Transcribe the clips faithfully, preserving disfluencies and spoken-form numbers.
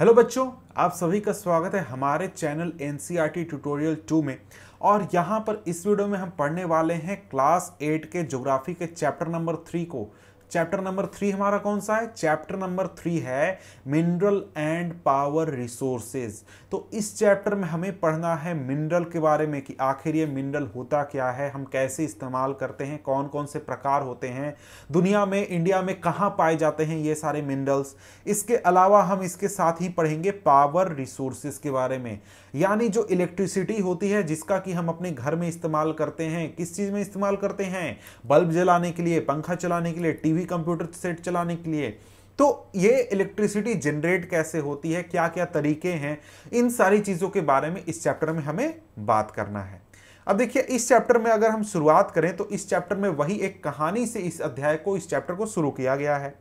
Hello बच्चों, आप सभी का स्वागत है हमारे चैनल एनसीईआरटी ट्यूटोरियल टू में। और यहाँ पर इस वीडियो में हम पढ़ने वाले हैं क्लास एट के ज्योग्राफी के चैप्टर नंबर थ्री को। चैप्टर नंबर थ्री हमारा कौन सा है? चैप्टर नंबर थ्री है मिनरल एंड पावर रिसोर्सेज। तो इस चैप्टर में हमें पढ़ना है मिनरल के बारे में कि आखिर ये मिनरल होता क्या है, हम कैसे इस्तेमाल करते हैं, कौन कौन से प्रकार होते हैं, दुनिया में इंडिया में कहाँ पाए जाते हैं ये सारे मिनरल्स। इसके अलावा हम इसके साथ ही पढ़ेंगे पावर रिसोर्सेज के बारे में, यानी जो इलेक्ट्रिसिटी होती है जिसका कि हम अपने घर में इस्तेमाल करते हैं। किस चीज़ में इस्तेमाल करते हैं? बल्ब जलाने के लिए, पंखा चलाने के लिए, टीवी, कंप्यूटर सेट चलाने के लिए। तो ये इलेक्ट्रिसिटी जनरेट कैसे होती है, क्या क्या तरीके हैं, इन सारी चीजों के बारे में इस चैप्टर में हमें बात करना है। अब देखिए, इस चैप्टर में अगर हम शुरुआत करें तो इस चैप्टर में वही एक कहानी से इस अध्याय को, इस चैप्टर को शुरू किया गया है,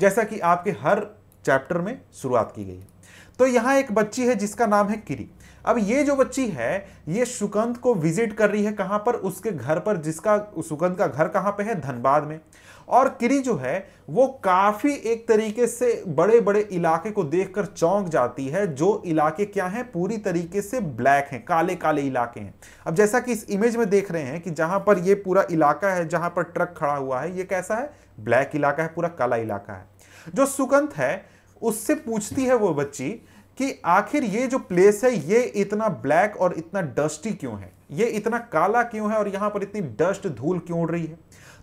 जैसा कि आपके हर चैप्टर में शुरुआत की गई है। तो यहाँ एक बच्ची है जिसका नाम है किरी। अब ये जो बच्ची है ये सुकंत को विजिट कर रही है, कहाँ पर? उसके घर पर, जिसका सुकंत का घर कहाँ पे है? धनबाद में। और किरी जो है वो काफ़ी एक तरीके से बड़े बड़े इलाके को देखकर चौंक जाती है, जो इलाके क्या हैं? पूरी तरीके से ब्लैक हैं, काले काले इलाके हैं। अब जैसा कि इस इमेज में देख रहे हैं कि जहाँ पर ये पूरा इलाका है, जहाँ पर ट्रक खड़ा हुआ है, ये कैसा है? ब्लैक इलाका है, पूरा काला इलाका है। जो सुकंत है उससे पूछती है वो बच्ची कि आखिर ये जो प्लेस है ये इतना ब्लैक और इतना डस्टी क्यों है, ये इतना काला क्यों है, और यहाँ पर इतनी डस्ट धूल क्यों उड़ रही है?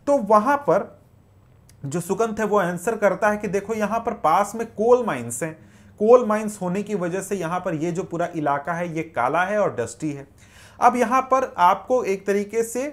तो वहाँ पर जो सुकंत है वो आंसर करता है कि देखो, यहाँ पर पास में कोल माइंस हैं, कोल माइंस होने की वजह से यहाँ पर ये जो पूरा इलाका है ये काला है और डस्टी है। अब यहाँ पर आपको एक तरीके से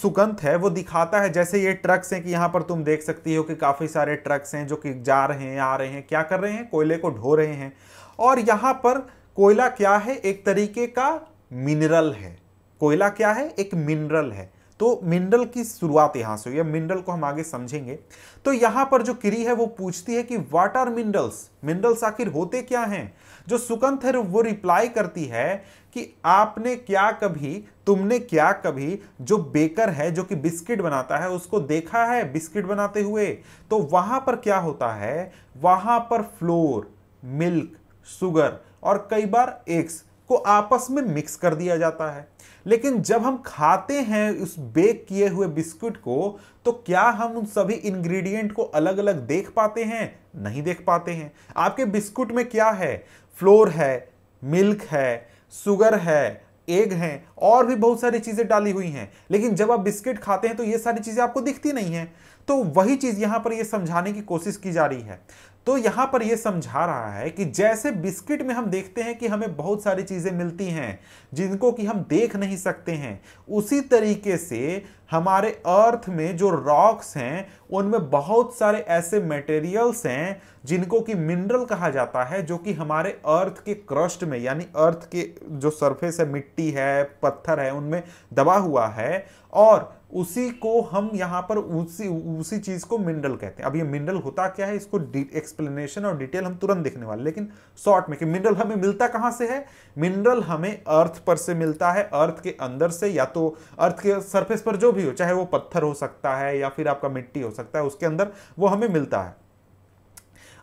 सुकंत है वो दिखाता है, जैसे ये ट्रक्स हैं कि यहाँ पर तुम देख सकती हो कि काफ़ी सारे ट्रक्स हैं जो कि जा रहे हैं, आ रहे हैं, क्या कर रहे हैं? कोयले को ढो रहे हैं। और यहाँ पर कोयला क्या है? एक तरीके का मिनरल है। कोयला क्या है? एक मिनरल है। तो मिनरल की शुरुआत यहाँ से हुई है, मिनरल को हम आगे समझेंगे। तो यहाँ पर जो किरी है वो पूछती है कि व्हाट आर मिनरल्स, मिनरल्स आखिर होते क्या हैं? जो सुकंत है वो रिप्लाई करती है कि आपने क्या कभी, तुमने क्या कभी जो बेकर है जो कि बिस्किट बनाता है उसको देखा है बिस्किट बनाते हुए? तो वहाँ पर क्या होता है? वहाँ पर फ्लोर, मिल्क, शुगर और कई बार एग्स को आपस में मिक्स कर दिया जाता है। लेकिन जब हम खाते हैं उस बेक किए हुए बिस्कुट को, तो क्या हम उन सभी इंग्रेडिएंट को अलग अलग देख पाते हैं? नहीं देख पाते हैं। आपके बिस्कुट में क्या है? फ्लोर है, मिल्क है, शुगर है, एग हैं, और भी बहुत सारी चीज़ें डाली हुई हैं। लेकिन जब आप बिस्किट खाते हैं तो ये सारी चीज़ें आपको दिखती नहीं हैं। तो वही चीज़ यहाँ पर ये समझाने की कोशिश की जा रही है। तो यहाँ पर ये समझा रहा है कि जैसे बिस्किट में हम देखते हैं कि हमें बहुत सारी चीज़ें मिलती हैं जिनको कि हम देख नहीं सकते हैं, उसी तरीके से हमारे अर्थ में जो रॉक्स हैं उनमें बहुत सारे ऐसे मटेरियल्स हैं जिनको कि मिनरल कहा जाता है, जो कि हमारे अर्थ के क्रस्ट में, यानी अर्थ के जो सरफेस है, मिट्टी है, पत्थर है, उनमें दबा हुआ है। और उसी को हम यहाँ पर उसी उसी चीज़ को मिनरल कहते हैं। अब ये मिनरल होता क्या है, इसको एक्सप्लेनेशन और डिटेल हम तुरंत देखने वाले, लेकिन शॉर्ट में कि मिनरल हमें मिलता कहाँ से है? मिनरल हमें अर्थ पर से मिलता है, अर्थ के अंदर से, या तो अर्थ के सरफेस पर जो भी हो, चाहे वो पत्थर हो सकता है या फिर आपका मिट्टी हो सकता है, उसके अंदर वो हमें मिलता है।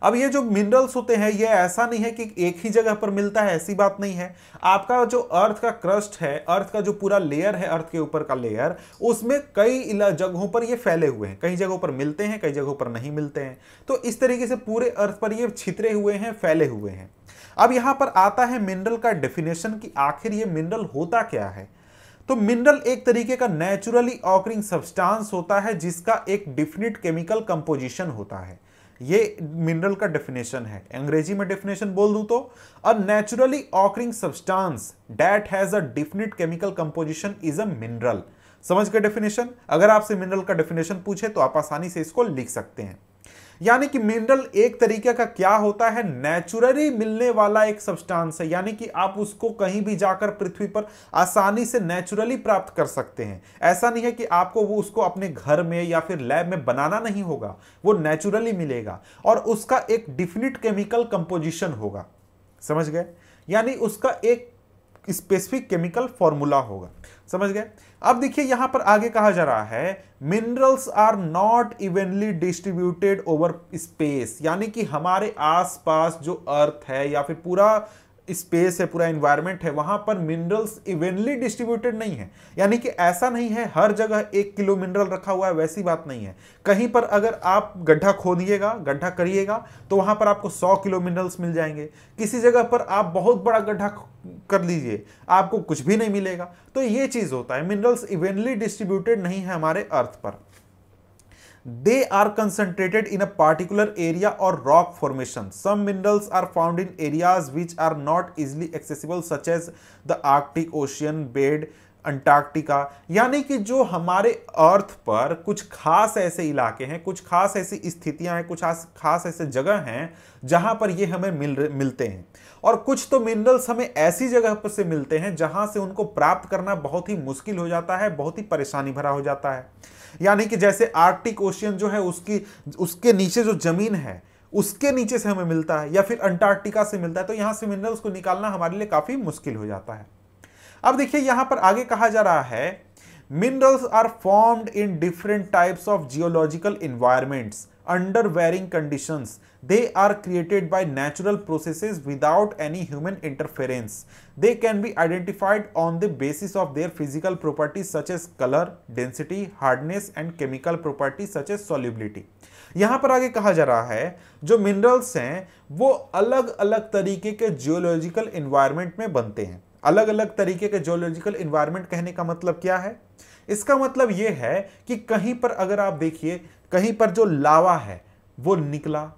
अब ये जो मिनरल्स होते हैं ये ऐसा नहीं है कि एक ही जगह पर मिलता है, ऐसी बात नहीं है। आपका जो अर्थ का क्रस्ट है, अर्थ का जो पूरा लेयर है, अर्थ के ऊपर का लेयर, उसमें कई जगहों पर ये फैले हुए हैं, कई जगहों पर मिलते हैं, कई जगहों पर नहीं मिलते हैं। तो इस तरीके से पूरे अर्थ पर ये छितरे हुए हैं, फैले हुए हैं। अब यहाँ पर आता है मिनरल का डेफिनेशन कि आखिर ये मिनरल होता क्या है। तो मिनरल एक तरीके का नेचुरली ऑकरिंग सब्सटेंस होता है जिसका एक डिफिनिट केमिकल कंपोजिशन होता है। ये मिनरल का डेफिनेशन है। अंग्रेजी में डेफिनेशन बोल दूं तो a naturally occurring substance that has a definite chemical composition is a mineral. समझ गए डेफिनेशन? अगर आपसे मिनरल का डेफिनेशन पूछे तो आप आसानी से इसको लिख सकते हैं। यानी कि मिनरल एक तरीके का क्या होता है? नेचुरली मिलने वाला एक सब्सटेंस है, यानी कि आप उसको कहीं भी जाकर पृथ्वी पर आसानी से नेचुरली प्राप्त कर सकते हैं। ऐसा नहीं है कि आपको वो उसको अपने घर में या फिर लैब में बनाना नहीं होगा, वो नेचुरली मिलेगा और उसका एक डिफिनिट केमिकल कंपोजिशन होगा। समझ गए? यानी उसका एक स्पेसिफिक केमिकल फॉर्मूला होगा। समझ गए। अब देखिए यहां पर आगे कहा जा रहा है minerals are not evenly distributed over space, यानी कि हमारे आसपास जो अर्थ है या फिर पूरा स्पेस है, पूरा एनवायरनमेंट है, वहां पर मिनरल्स इवनली डिस्ट्रीब्यूटेड नहीं है। यानी कि ऐसा नहीं है हर जगह एक किलो मिनरल रखा हुआ है, वैसी बात नहीं है। कहीं पर अगर आप गड्ढा खोदिएगा, गड्ढा करिएगा तो वहां पर आपको सौ किलो मिनरल्स मिल जाएंगे। किसी जगह पर आप बहुत बड़ा गड्ढा कर लीजिए, आपको कुछ भी नहीं मिलेगा। तो ये चीज होता है, मिनरल्स इवनली डिस्ट्रीब्यूटेड नहीं है हमारे अर्थ पर। They are concentrated in a particular area or rock formation. Some minerals are found in areas which are not easily accessible, such as the Arctic Ocean bed, Antarctica. यानी कि जो हमारे अर्थ पर कुछ खास ऐसे इलाके हैं, कुछ खास ऐसी स्थितियां हैं, कुछ खास ऐसे जगह हैं जहां पर ये हमें मिल मिलते हैं। और कुछ तो मिनरल्स हमें ऐसी जगह पर से मिलते हैं जहां से उनको प्राप्त करना बहुत ही मुश्किल हो जाता है, बहुत ही परेशानी भरा हो जाता है। यानी कि जैसे आर्कटिक ओशियन जो है उसकी उसके नीचे जो जमीन है उसके नीचे से हमें मिलता है, या फिर अंटार्कटिका से मिलता है। तो यहाँ से मिनरल्स को निकालना हमारे लिए काफ़ी मुश्किल हो जाता है। अब देखिए यहां पर आगे कहा जा रहा है minerals are formed in different types of geological environments under varying conditions. They are created by natural processes without any human interference. They can be identified on the basis of their physical properties such as colour, density, hardness and chemical properties such as solubility. यहाँ पर आगे कहा जा रहा है जो minerals हैं वो अलग अलग तरीके के जियोलॉजिकल एनवायरनमेंट में बनते हैं। अलग अलग तरीके के जियोलॉजिकल एनवायरनमेंट कहने का मतलब क्या है? इसका मतलब ये है कि कहीं पर अगर आप देखिए, कहीं पर जो लावा है वो निकला,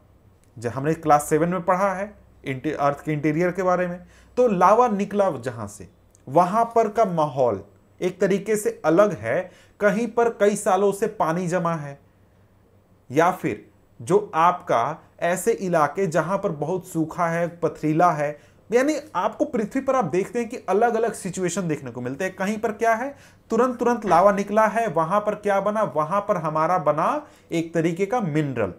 जब हमने क्लास सेवन में पढ़ा है अर्थ के इंटीरियर के बारे में, तो लावा निकला जहाँ से, वहाँ पर का माहौल एक तरीके से अलग है। कहीं पर कई सालों से पानी जमा है, या फिर जो आपका ऐसे इलाके जहाँ पर बहुत सूखा है, पथरीला है, यानी आपको पृथ्वी पर आप देखते हैं कि अलग अलग सिचुएशन देखने को मिलते हैं। कहीं पर क्या है, तुरंत तुरंत लावा निकला है, वहां पर क्या बना, वहां पर हमारा बना एक तरीके का मिनरल।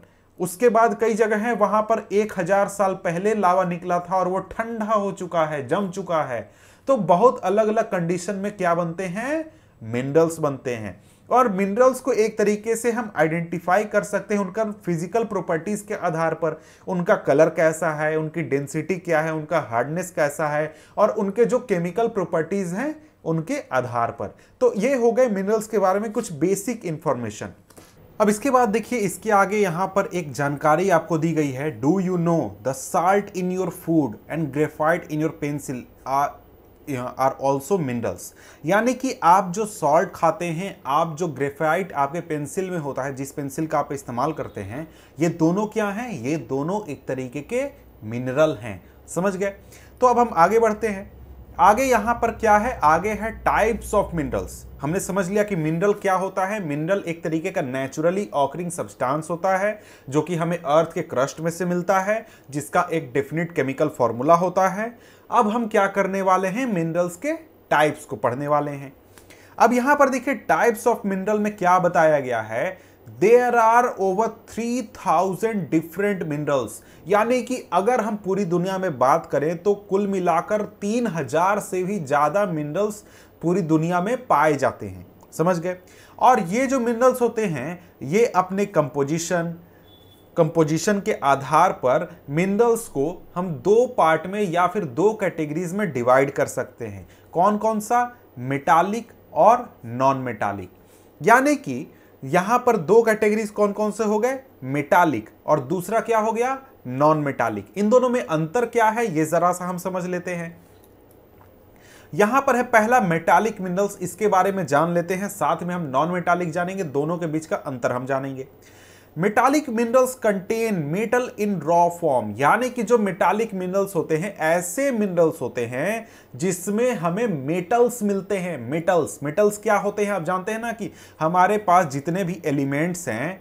उसके बाद कई जगह है वहां पर एक हजार साल पहले लावा निकला था और वो ठंडा हो चुका है, जम चुका है। तो बहुत अलग अलग कंडीशन में क्या बनते हैं, मिनरल्स बनते हैं। और मिनरल्स को एक तरीके से हम आइडेंटिफाई कर सकते हैं उनका फिजिकल प्रॉपर्टीज के आधार पर। उनका कलर कैसा है, उनकी डेंसिटी क्या है, उनका हार्डनेस कैसा है, और उनके जो केमिकल प्रॉपर्टीज हैं उनके आधार पर। तो ये हो गए मिनरल्स के बारे में कुछ बेसिक इंफॉर्मेशन। अब इसके बाद देखिए इसके आगे यहाँ पर एक जानकारी आपको दी गई है। Do you know the salt in your food and graphite in your pencil are also minerals. यानी कि आप जो सॉल्ट खाते हैं, आप जो ग्रेफाइट आपके पेंसिल में होता है, जिस पेंसिल का आप इस्तेमाल करते हैं, ये दोनों क्या हैं, ये दोनों एक तरीके के मिनरल हैं। समझ गए। तो अब हम आगे बढ़ते हैं। आगे यहाँ पर क्या है, आगे है टाइप्स ऑफ मिनरल्स। हमने समझ लिया कि मिनरल क्या होता है। मिनरल एक तरीके का नेचुरली ऑकरिंग सब्सटेंस होता है जो कि हमें अर्थ के क्रस्ट में से मिलता है, जिसका एक डेफिनेट केमिकल फॉर्मूला होता है। अब हम क्या करने वाले हैं, मिनरल्स के टाइप्स को पढ़ने वाले हैं। अब यहाँ पर देखिए टाइप्स ऑफ मिनरल में क्या बताया गया है, there are over three thousand different minerals. यानी कि अगर हम पूरी दुनिया में बात करें तो कुल मिलाकर तीन हजार से भी ज़्यादा मिनरल्स पूरी दुनिया में पाए जाते हैं। समझ गए। और ये जो मिनरल्स होते हैं ये अपने कंपोजिशन कंपोजिशन के आधार पर मिनरल्स को हम दो पार्ट में या फिर दो कैटेगरीज में डिवाइड कर सकते हैं। कौन कौन सा, मेटालिक और नॉन मेटालिक। यानी कि यहाँ पर दो कैटेगरीज कौन कौन से हो गए, मेटालिक, और दूसरा क्या हो गया, नॉन मेटालिक। इन दोनों में अंतर क्या है ये जरा सा हम समझ लेते हैं। यहाँ पर है पहला मेटालिक मिनरल्स, इसके बारे में जान लेते हैं, साथ में हम नॉन मेटालिक जानेंगे, दोनों के बीच का अंतर हम जानेंगे। Metallic minerals contain metal in raw form. यानी कि जो मेटालिक मिनरल्स होते हैं ऐसे मिनरल्स होते हैं जिसमें हमें मेटल्स मिलते हैं। मेटल्स मेटल्स क्या होते हैं, आप जानते हैं ना कि हमारे पास जितने भी एलिमेंट्स हैं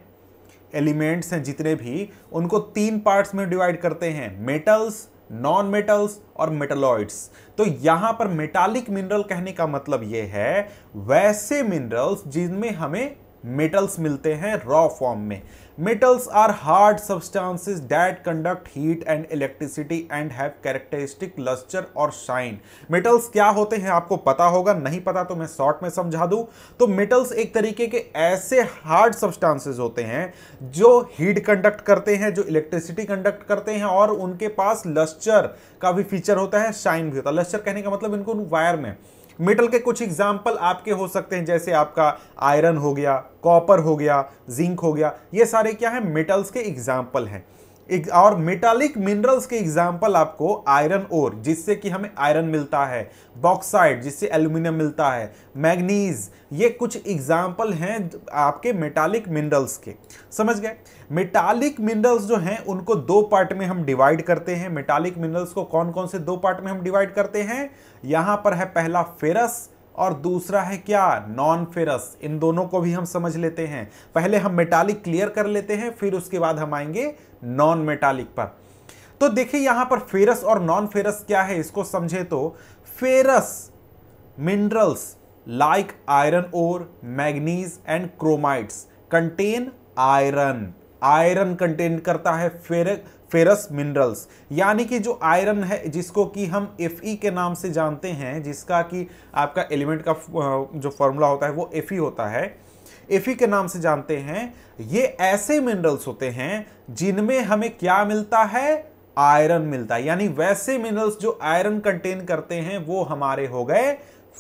एलिमेंट्स हैं जितने भी, उनको तीन पार्ट्स में डिवाइड करते हैं, मेटल्स, नॉन मेटल्स और मेटालॉइड्स। तो यहाँ पर मेटालिक मिनरल कहने का मतलब ये है वैसे मिनरल्स जिनमें हमें मेटल्स मिलते हैं रॉ फॉर्म में। Metals are hard substances that conduct heat and electricity and have characteristic luster or shine. Metals क्या होते हैं आपको पता होगा, नहीं पता तो मैं शॉर्ट में समझा दूं। तो मेटल्स एक तरीके के ऐसे हार्ड सब्सटेंसेस होते हैं जो हीट कंडक्ट करते हैं, जो इलेक्ट्रिसिटी कंडक्ट करते हैं, और उनके पास लस्चर का भी फीचर होता है, शाइन भी होता है। लस्चर कहने का मतलब इनको वायर में मेटल के कुछ एग्जाम्पल आपके हो सकते हैं, जैसे आपका आयरन हो गया, कॉपर हो गया, जिंक हो गया, ये सारे क्या है मेटल्स के एग्जाम्पल हैं। एक और मेटालिक मिनरल्स के एग्जाम्पल आपको आयरन ओर, जिससे कि हमें आयरन मिलता है, बॉक्साइट जिससे एल्यूमिनियम मिलता है, मैग्नीज, ये कुछ एग्जाम्पल हैं आपके मेटालिक मिनरल्स के। समझ गए? मेटालिक मिनरल्स जो हैं उनको दो पार्ट में हम डिवाइड करते हैं। मेटालिक मिनरल्स को कौन कौन से दो पार्ट में हम डिवाइड करते हैं? यहाँ पर है पहला फेरस और दूसरा है क्या नॉन फेरस। इन दोनों को भी हम समझ लेते हैं। पहले हम मेटालिक क्लियर कर लेते हैं, फिर उसके बाद हम आएंगे नॉन मेटालिक पर। तो देखिए यहां पर फेरस और नॉन फेरस क्या है, इसको समझे तो ferrous minerals like iron ore, manganese and chromites contain iron. Iron contain करता है फेरस फेरस मिनरल्स, यानी कि जो आयरन है जिसको कि हम Fe के नाम से जानते हैं, जिसका कि आपका एलिमेंट का जो फॉर्मूला होता है वो Fe होता है, Fe के नाम से जानते हैं। ये ऐसे मिनरल्स होते हैं जिनमें हमें क्या मिलता है? आयरन मिलता है। यानी वैसे मिनरल्स जो आयरन कंटेन करते हैं वो हमारे हो गए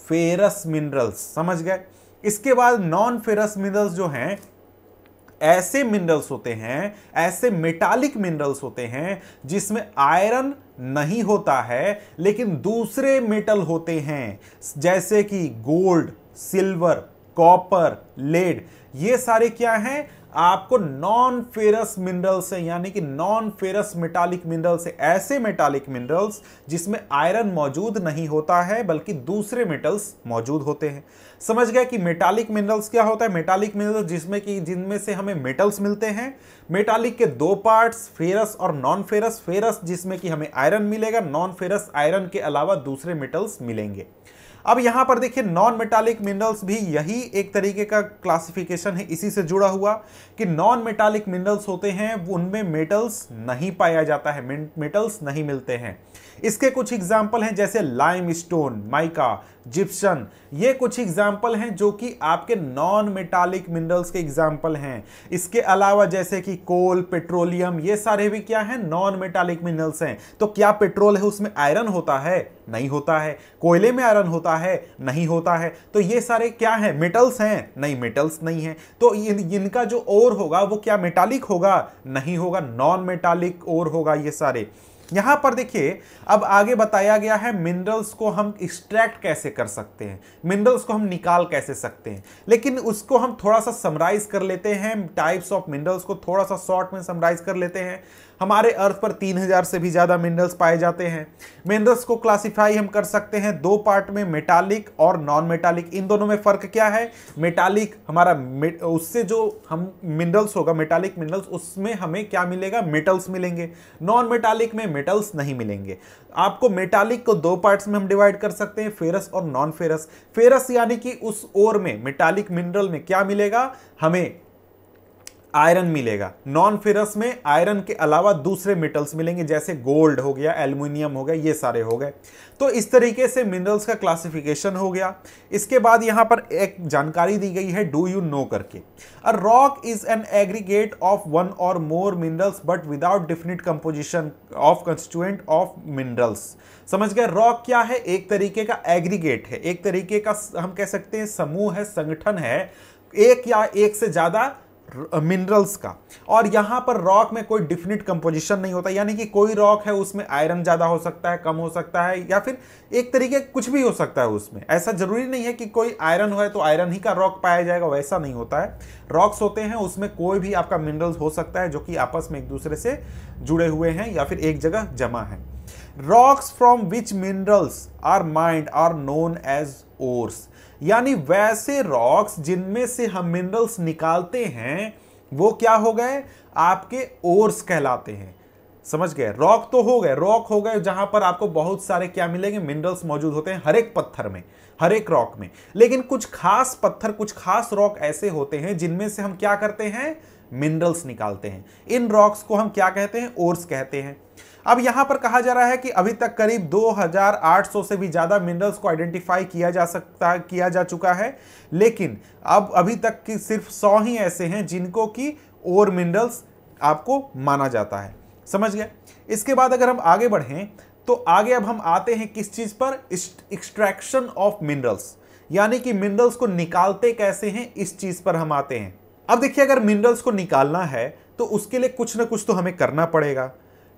फेरस मिनरल्स। समझ गए? इसके बाद नॉन फेरस मिनरल्स जो हैं ऐसे मिनरल्स होते हैं, ऐसे मेटालिक मिनरल्स होते हैं जिसमें आयरन नहीं होता है लेकिन दूसरे मेटल होते हैं, जैसे कि गोल्ड, सिल्वर, कॉपर, लेड, ये सारे क्या हैं आपको नॉन फेरस मिनरल्स हैं, यानी कि नॉन फेरस मेटालिक मिनरल्स हैं। ऐसे मेटालिक मिनरल्स जिसमें आयरन मौजूद नहीं होता है बल्कि दूसरे मेटल्स मौजूद होते हैं। समझ गया कि मेटालिक मिनरल्स क्या होता है? मेटालिक मिनरल्स जिसमें कि जिनमें से हमें मेटल्स मिलते हैं। मेटालिक के दो पार्ट्स फेरस और नॉन फेरस। फेरस जिसमें कि हमें आयरन मिलेगा, नॉन फेरस आयरन के अलावा दूसरे मेटल्स मिलेंगे। अब यहां पर देखिए नॉन मेटालिक मिनरल्स भी यही एक तरीके का क्लासिफिकेशन है, इसी से जुड़ा हुआ कि नॉन मेटालिक मिनरल्स होते हैं उनमें मेटल्स नहीं पाया जाता है, मेटल्स नहीं मिलते हैं। इसके कुछ एग्जाम्पल हैं जैसे लाइमस्टोन, माइका, जिप्सन, ये कुछ एग्जाम्पल हैं जो कि आपके नॉन मेटालिक मिनरल्स के एग्जाम्पल हैं। इसके अलावा जैसे कि कोल, पेट्रोलियम, ये सारे भी क्या हैं नॉन मेटालिक मिनरल्स हैं। तो क्या पेट्रोल है उसमें आयरन होता है? नहीं होता है। कोयले में आयरन होता है? नहीं होता है। तो ये सारे क्या हैं मेटल्स हैं? नहीं, मेटल्स नहीं हैं। तो इनका जो ओर होगा वो क्या मेटालिक होगा? नहीं होगा, नॉन मेटालिक ओर होगा ये सारे। यहां पर देखिए अब आगे बताया गया है मिनरल्स को हम एक्सट्रैक्ट कैसे कर सकते हैं, मिनरल्स को हम निकाल कैसे सकते हैं, लेकिन उसको हम थोड़ा सा समराइज कर लेते हैं। टाइप्स ऑफ मिनरल्स को थोड़ा सा शॉर्ट में समराइज कर लेते हैं। हमारे अर्थ पर तीन हज़ार से भी ज़्यादा मिनरल्स पाए जाते हैं। मिनरल्स को क्लासिफाई हम कर सकते हैं दो पार्ट में, मेटालिक और नॉन मेटालिक। इन दोनों में फ़र्क क्या है? मेटालिक हमारा मे, उससे जो हम मिनरल्स होगा मेटालिक मिनरल्स, उसमें हमें क्या मिलेगा? मेटल्स मिलेंगे। नॉन मेटालिक में मेटल्स नहीं मिलेंगे आपको। मेटालिक को दो पार्ट्स में हम डिवाइड कर सकते हैं, फेरस और नॉन फेरस। फेरस यानी कि उस ओर में मेटालिक मिनरल में क्या मिलेगा? हमें आयरन मिलेगा। नॉन फेरस में आयरन के अलावा दूसरे मेटल्स मिलेंगे, जैसे गोल्ड हो गया, एल्युमिनियम हो गया, ये सारे हो गए। तो इस तरीके से मिनरल्स का क्लासिफिकेशन हो गया। इसके बाद यहाँ पर एक जानकारी दी गई है डू यू नो करके। A rock is an aggregate of one or more minerals but without definite composition of constituent of minerals. समझ गए? रॉक क्या है? एक तरीके का एग्रीगेट है, एक तरीके का हम कह सकते हैं समूह है, संगठन है, एक या एक से ज़्यादा मिनरल्स का। और यहाँ पर रॉक में कोई डिफिनिट कंपोजिशन नहीं होता, यानी कि कोई रॉक है उसमें आयरन ज़्यादा हो सकता है, कम हो सकता है, या फिर एक तरीके कुछ भी हो सकता है उसमें। ऐसा ज़रूरी नहीं है कि कोई आयरन हो तो आयरन ही का रॉक पाया जाएगा, वैसा नहीं होता है। रॉक्स होते हैं उसमें कोई भी आपका मिनरल्स हो सकता है जो कि आपस में एक दूसरे से जुड़े हुए हैं या फिर एक जगह जमा है। Rocks from which minerals are mined are known as ores, यानी वैसे रॉक्स जिनमें से हम मिनरल्स निकालते हैं वो क्या हो गए आपके ओर्स कहलाते हैं। समझ गए? रॉक तो हो गए, रॉक हो गए जहां पर आपको बहुत सारे क्या मिलेंगे? मिनरल्स मौजूद होते हैं हर एक पत्थर में, हर एक रॉक में। लेकिन कुछ खास पत्थर, कुछ खास रॉक ऐसे होते हैं जिनमें से हम क्या करते हैं? मिनरल्स निकालते हैं। इन रॉक्स को हम क्या कहते हैं? ओर्स कहते हैं। अब यहाँ पर कहा जा रहा है कि अभी तक करीब दो हज़ार आठ सौ से भी ज़्यादा मिनरल्स को आइडेंटिफाई किया जा सकता किया जा चुका है, लेकिन अब अभी तक की सिर्फ सौ ही ऐसे हैं जिनको कि ओर मिनरल्स आपको माना जाता है। समझ गए? इसके बाद अगर हम आगे बढ़ें तो आगे अब हम आते हैं किस चीज़ पर? एक्सट्रैक्शन ऑफ मिनरल्स, यानी कि मिनरल्स को निकालते कैसे हैं, इस चीज़ पर हम आते हैं। अब देखिए, अगर मिनरल्स को निकालना है तो उसके लिए कुछ ना कुछ तो हमें करना पड़ेगा।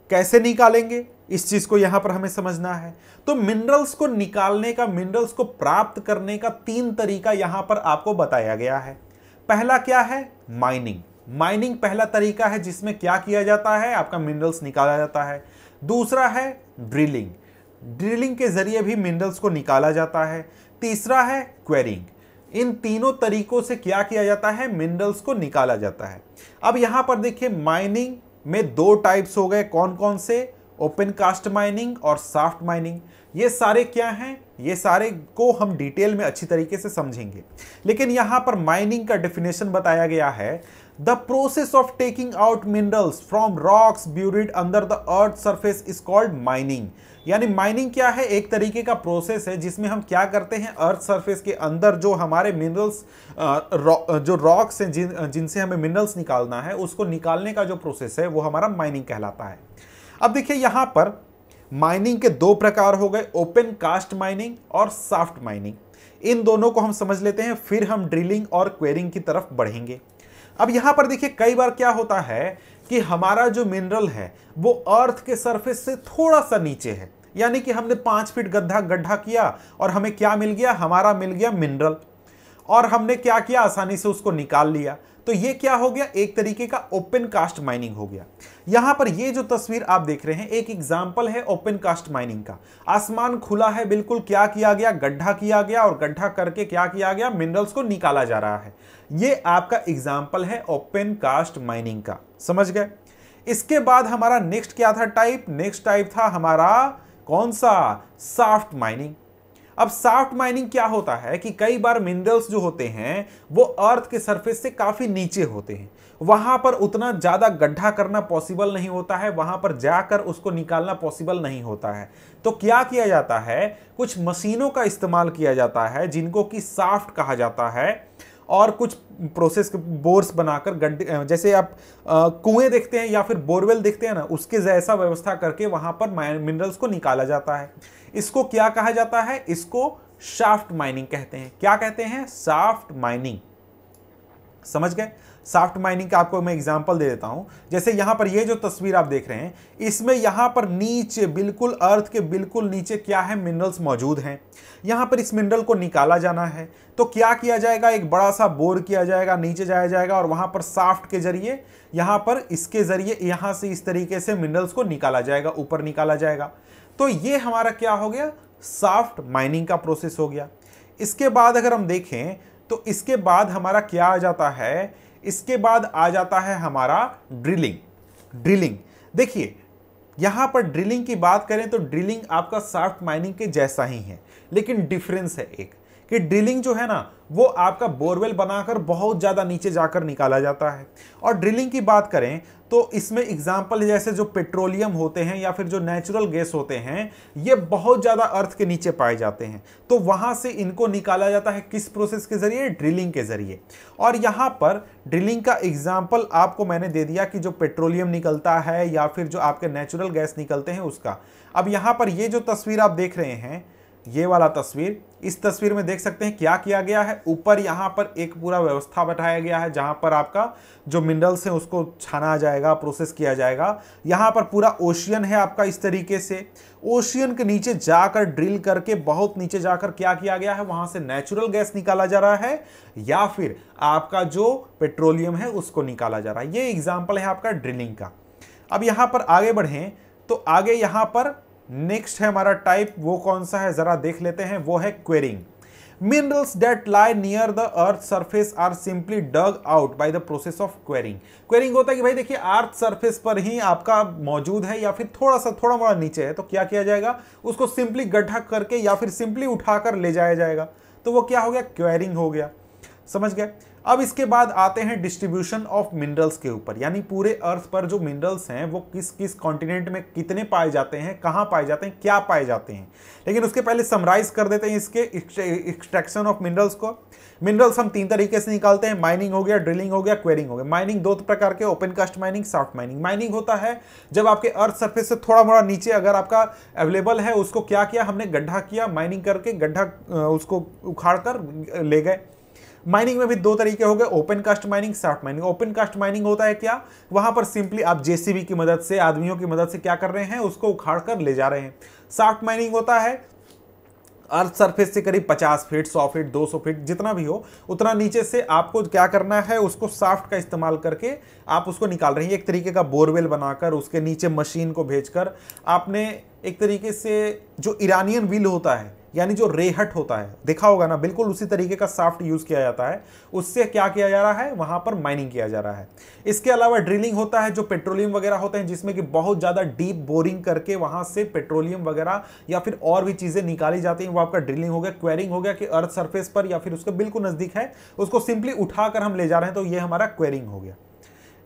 कैसे निकालेंगे इस चीज़ को यहाँ पर हमें समझना है। तो मिनरल्स को निकालने का, मिनरल्स को प्राप्त करने का तीन तरीका यहाँ पर आपको बताया गया है। पहला क्या है? माइनिंग। माइनिंग पहला तरीका है जिसमें क्या किया जाता है? आपका मिनरल्स निकाला जाता है। दूसरा है ड्रिलिंग। ड्रिलिंग के जरिए भी मिनरल्स को निकाला जाता है। तीसरा है क्वेरिंग। इन तीनों तरीकों से क्या किया जाता है? मिनरल्स को निकाला जाता है। अब यहाँ पर देखिए, माइनिंग में दो टाइप्स हो गए। कौन कौन से? ओपन कास्ट माइनिंग और साफ्ट माइनिंग। ये सारे क्या हैं? ये सारे को हम डिटेल में अच्छी तरीके से समझेंगे, लेकिन यहाँ पर माइनिंग का डेफिनेशन बताया गया है। The process of taking out minerals from rocks buried under the earth surface is called mining. यानी माइनिंग क्या है? एक तरीके का प्रोसेस है जिसमें हम क्या करते हैं? अर्थ सरफेस के अंदर जो हमारे मिनरल्स, जो रॉक्स हैं जिन जिनसे हमें मिनरल्स निकालना है, उसको निकालने का जो प्रोसेस है वो हमारा माइनिंग कहलाता है। अब देखिए, यहाँ पर माइनिंग के दो प्रकार हो गए, ओपन कास्ट माइनिंग और साफ्ट माइनिंग। इन दोनों को हम समझ लेते हैं, फिर हम ड्रिलिंग और क्वेरिंग की तरफ बढ़ेंगे। अब यहाँ पर देखिए, कई बार क्या होता है कि हमारा जो मिनरल है वो अर्थ के सरफेस से थोड़ा सा नीचे है, यानी कि हमने पाँच फीट गड्ढा गड्ढा किया और हमें क्या मिल गया? हमारा मिल गया मिनरल, और हमने क्या किया? आसानी से उसको निकाल लिया। तो ये क्या हो गया? एक तरीके का ओपन कास्ट माइनिंग हो गया। यहाँ पर ये जो तस्वीर आप देख रहे हैं एक एग्जाम्पल है ओपन कास्ट माइनिंग का। आसमान खुला है, बिल्कुल क्या किया गया? गड्ढा किया गया, और गड्ढा करके क्या किया गया? मिनरल्स को निकाला जा रहा है। ये आपका एग्जाम्पल है ओपन कास्ट माइनिंग का। समझ गए? इसके बाद हमारा नेक्स्ट क्या था टाइप? नेक्स्ट टाइप था हमारा कौन सा? Shaft mining. अब साफ्ट माइनिंग क्या होता है कि कई बार मिनरल्स जो होते हैं वो अर्थ के सरफेस से काफ़ी नीचे होते हैं, वहाँ पर उतना ज़्यादा गड्ढा करना पॉसिबल नहीं होता है, वहाँ पर जाकर उसको निकालना पॉसिबल नहीं होता है। तो क्या किया जाता है? कुछ मशीनों का इस्तेमाल किया जाता है जिनको कि साफ्ट कहा जाता है, और कुछ प्रोसेस बोर्स बनाकर गड्ढे, जैसे आप कुएं देखते हैं या फिर बोरवेल देखते हैं ना, उसके जैसा व्यवस्था करके वहाँ पर मिनरल्स को निकाला जाता है। इसको क्या कहा जाता है? इसको शाफ्ट माइनिंग कहते हैं। क्या कहते हैं? Shaft mining. समझ गए? साफ्ट माइनिंग का आपको मैं एग्जांपल दे देता हूं। जैसे यहां पर ये जो तस्वीर आप देख रहे हैं, इसमें यहां पर नीचे बिल्कुल अर्थ के बिल्कुल नीचे क्या है? मिनरल्स मौजूद हैं। यहां पर इस मिनरल को निकाला जाना है तो क्या किया जाएगा? एक बड़ा सा बोर किया जाएगा, नीचे जाया जाएगा, और वहां पर साफ्ट के जरिए, यहां पर इसके जरिए यहां से इस तरीके से मिनरल्स को निकाला जाएगा, ऊपर निकाला जाएगा। तो ये हमारा क्या हो गया? साफ्ट माइनिंग का प्रोसेस हो गया। इसके बाद अगर हम देखें तो इसके बाद हमारा क्या आ जाता है? इसके बाद आ जाता है हमारा ड्रिलिंग। ड्रिलिंग देखिए, यहाँ पर ड्रिलिंग की बात करें तो ड्रिलिंग आपका साफ्ट माइनिंग के जैसा ही है, लेकिन डिफरेंस है एक कि ड्रिलिंग जो है ना वो आपका बोरवेल बनाकर बहुत ज़्यादा नीचे जाकर निकाला जाता है, और ड्रिलिंग की बात करें तो इसमें एग्जाम्पल जैसे जो पेट्रोलियम होते हैं या फिर जो नेचुरल गैस होते हैं, ये बहुत ज़्यादा अर्थ के नीचे पाए जाते हैं, तो वहाँ से इनको निकाला जाता है। किस प्रोसेस के ज़रिए? ड्रिलिंग के ज़रिए। और यहाँ पर ड्रिलिंग का एग्जाम्पल आपको मैंने दे दिया कि जो पेट्रोलियम निकलता है या फिर जो आपके नेचुरल गैस निकलते हैं उसका। अब यहाँ पर ये जो तस्वीर आप देख रहे हैं, ये वाला तस्वीर, इस तस्वीर में देख सकते हैं क्या किया गया है? ऊपर यहाँ पर एक पूरा व्यवस्था बैठाया गया है जहाँ पर आपका जो मिनरल्स हैं उसको छाना जाएगा, प्रोसेस किया जाएगा। यहाँ पर पूरा ओशियन है आपका इस तरीके से। ओशियन के नीचे जाकर ड्रिल करके बहुत नीचे जाकर क्या किया गया है? वहाँ से नेचुरल गैस निकाला जा रहा है या फिर आपका जो पेट्रोलियम है उसको निकाला जा रहा है। ये एग्जाम्पल है आपका ड्रिलिंग का। अब यहाँ पर आगे बढ़ें तो आगे यहाँ पर नेक्स्ट है हमारा टाइप, वो कौन सा है जरा देख लेते हैं, वो है quarrying. Minerals that lie near the earth surface are simply dug out by the process of quarrying. Quarrying होता है कि भाई देखिए, अर्थ सरफेस पर ही आपका मौजूद है या फिर थोड़ा सा थोड़ा मोड़ा नीचे है, तो क्या किया जाएगा? उसको सिंपली गड्ढा करके या फिर सिंपली उठाकर ले जाया जाएगा, तो वो क्या हो गया? क्वेरिंग हो गया। समझ गए? अब इसके बाद आते हैं डिस्ट्रीब्यूशन ऑफ मिनरल्स के ऊपर, यानी पूरे अर्थ पर जो मिनरल्स हैं वो किस किस कॉन्टिनेंट में कितने पाए जाते हैं, कहाँ पाए जाते हैं, क्या पाए जाते हैं। लेकिन उसके पहले समराइज कर देते हैं इसके एक्सट्रैक्शन ऑफ मिनरल्स को। मिनरल्स हम तीन तरीके से निकालते हैं, माइनिंग हो गया, ड्रिलिंग हो गया, क्वेरिंग हो गया। माइनिंग दो प्रकार के, open cast mining, shaft mining. Mining होता है जब आपके अर्थ सर्फेस से थोड़ा मोड़ा नीचे अगर आपका अवेलेबल है, उसको क्या किया हमने गड्ढा किया, माइनिंग करके गड्ढा उसको उखाड़ कर ले गए। माइनिंग में भी दो तरीके हो गए, open cast mining, shaft mining. Open cast mining होता है क्या, वहां पर सिंपली आप जेसीबी की मदद से, आदमियों की मदद से क्या कर रहे हैं, उसको उखाड़ कर ले जा रहे हैं। सॉफ्ट माइनिंग होता है अर्थ सरफेस से करीब पचास फीट, सौ फीट, दो सौ फीट, जितना भी हो उतना नीचे से आपको क्या करना है, उसको साफ्ट का इस्तेमाल करके आप उसको निकाल रहे हैं। एक तरीके का बोरवेल बनाकर उसके नीचे मशीन को भेजकर आपने एक तरीके से जो ईरानियन व्हील होता है, यानी जो रेहट होता है, देखा होगा ना, बिल्कुल उसी तरीके का साफ्ट यूज़ किया जाता है, उससे क्या किया जा रहा है, वहाँ पर माइनिंग किया जा रहा है। इसके अलावा ड्रिलिंग होता है जो पेट्रोलियम वगैरह होते हैं, जिसमें कि बहुत ज़्यादा डीप बोरिंग करके वहाँ से पेट्रोलियम वगैरह या फिर और भी चीज़ें निकाली जाती हैं, वो आपका ड्रिलिंग हो गया। क्वेरिंग हो गया कि अर्थ सर्फेस पर या फिर उसके बिल्कुल नज़दीक है, उसको सिंपली उठा कर हम ले जा रहे हैं, तो ये हमारा क्वेरिंग हो गया।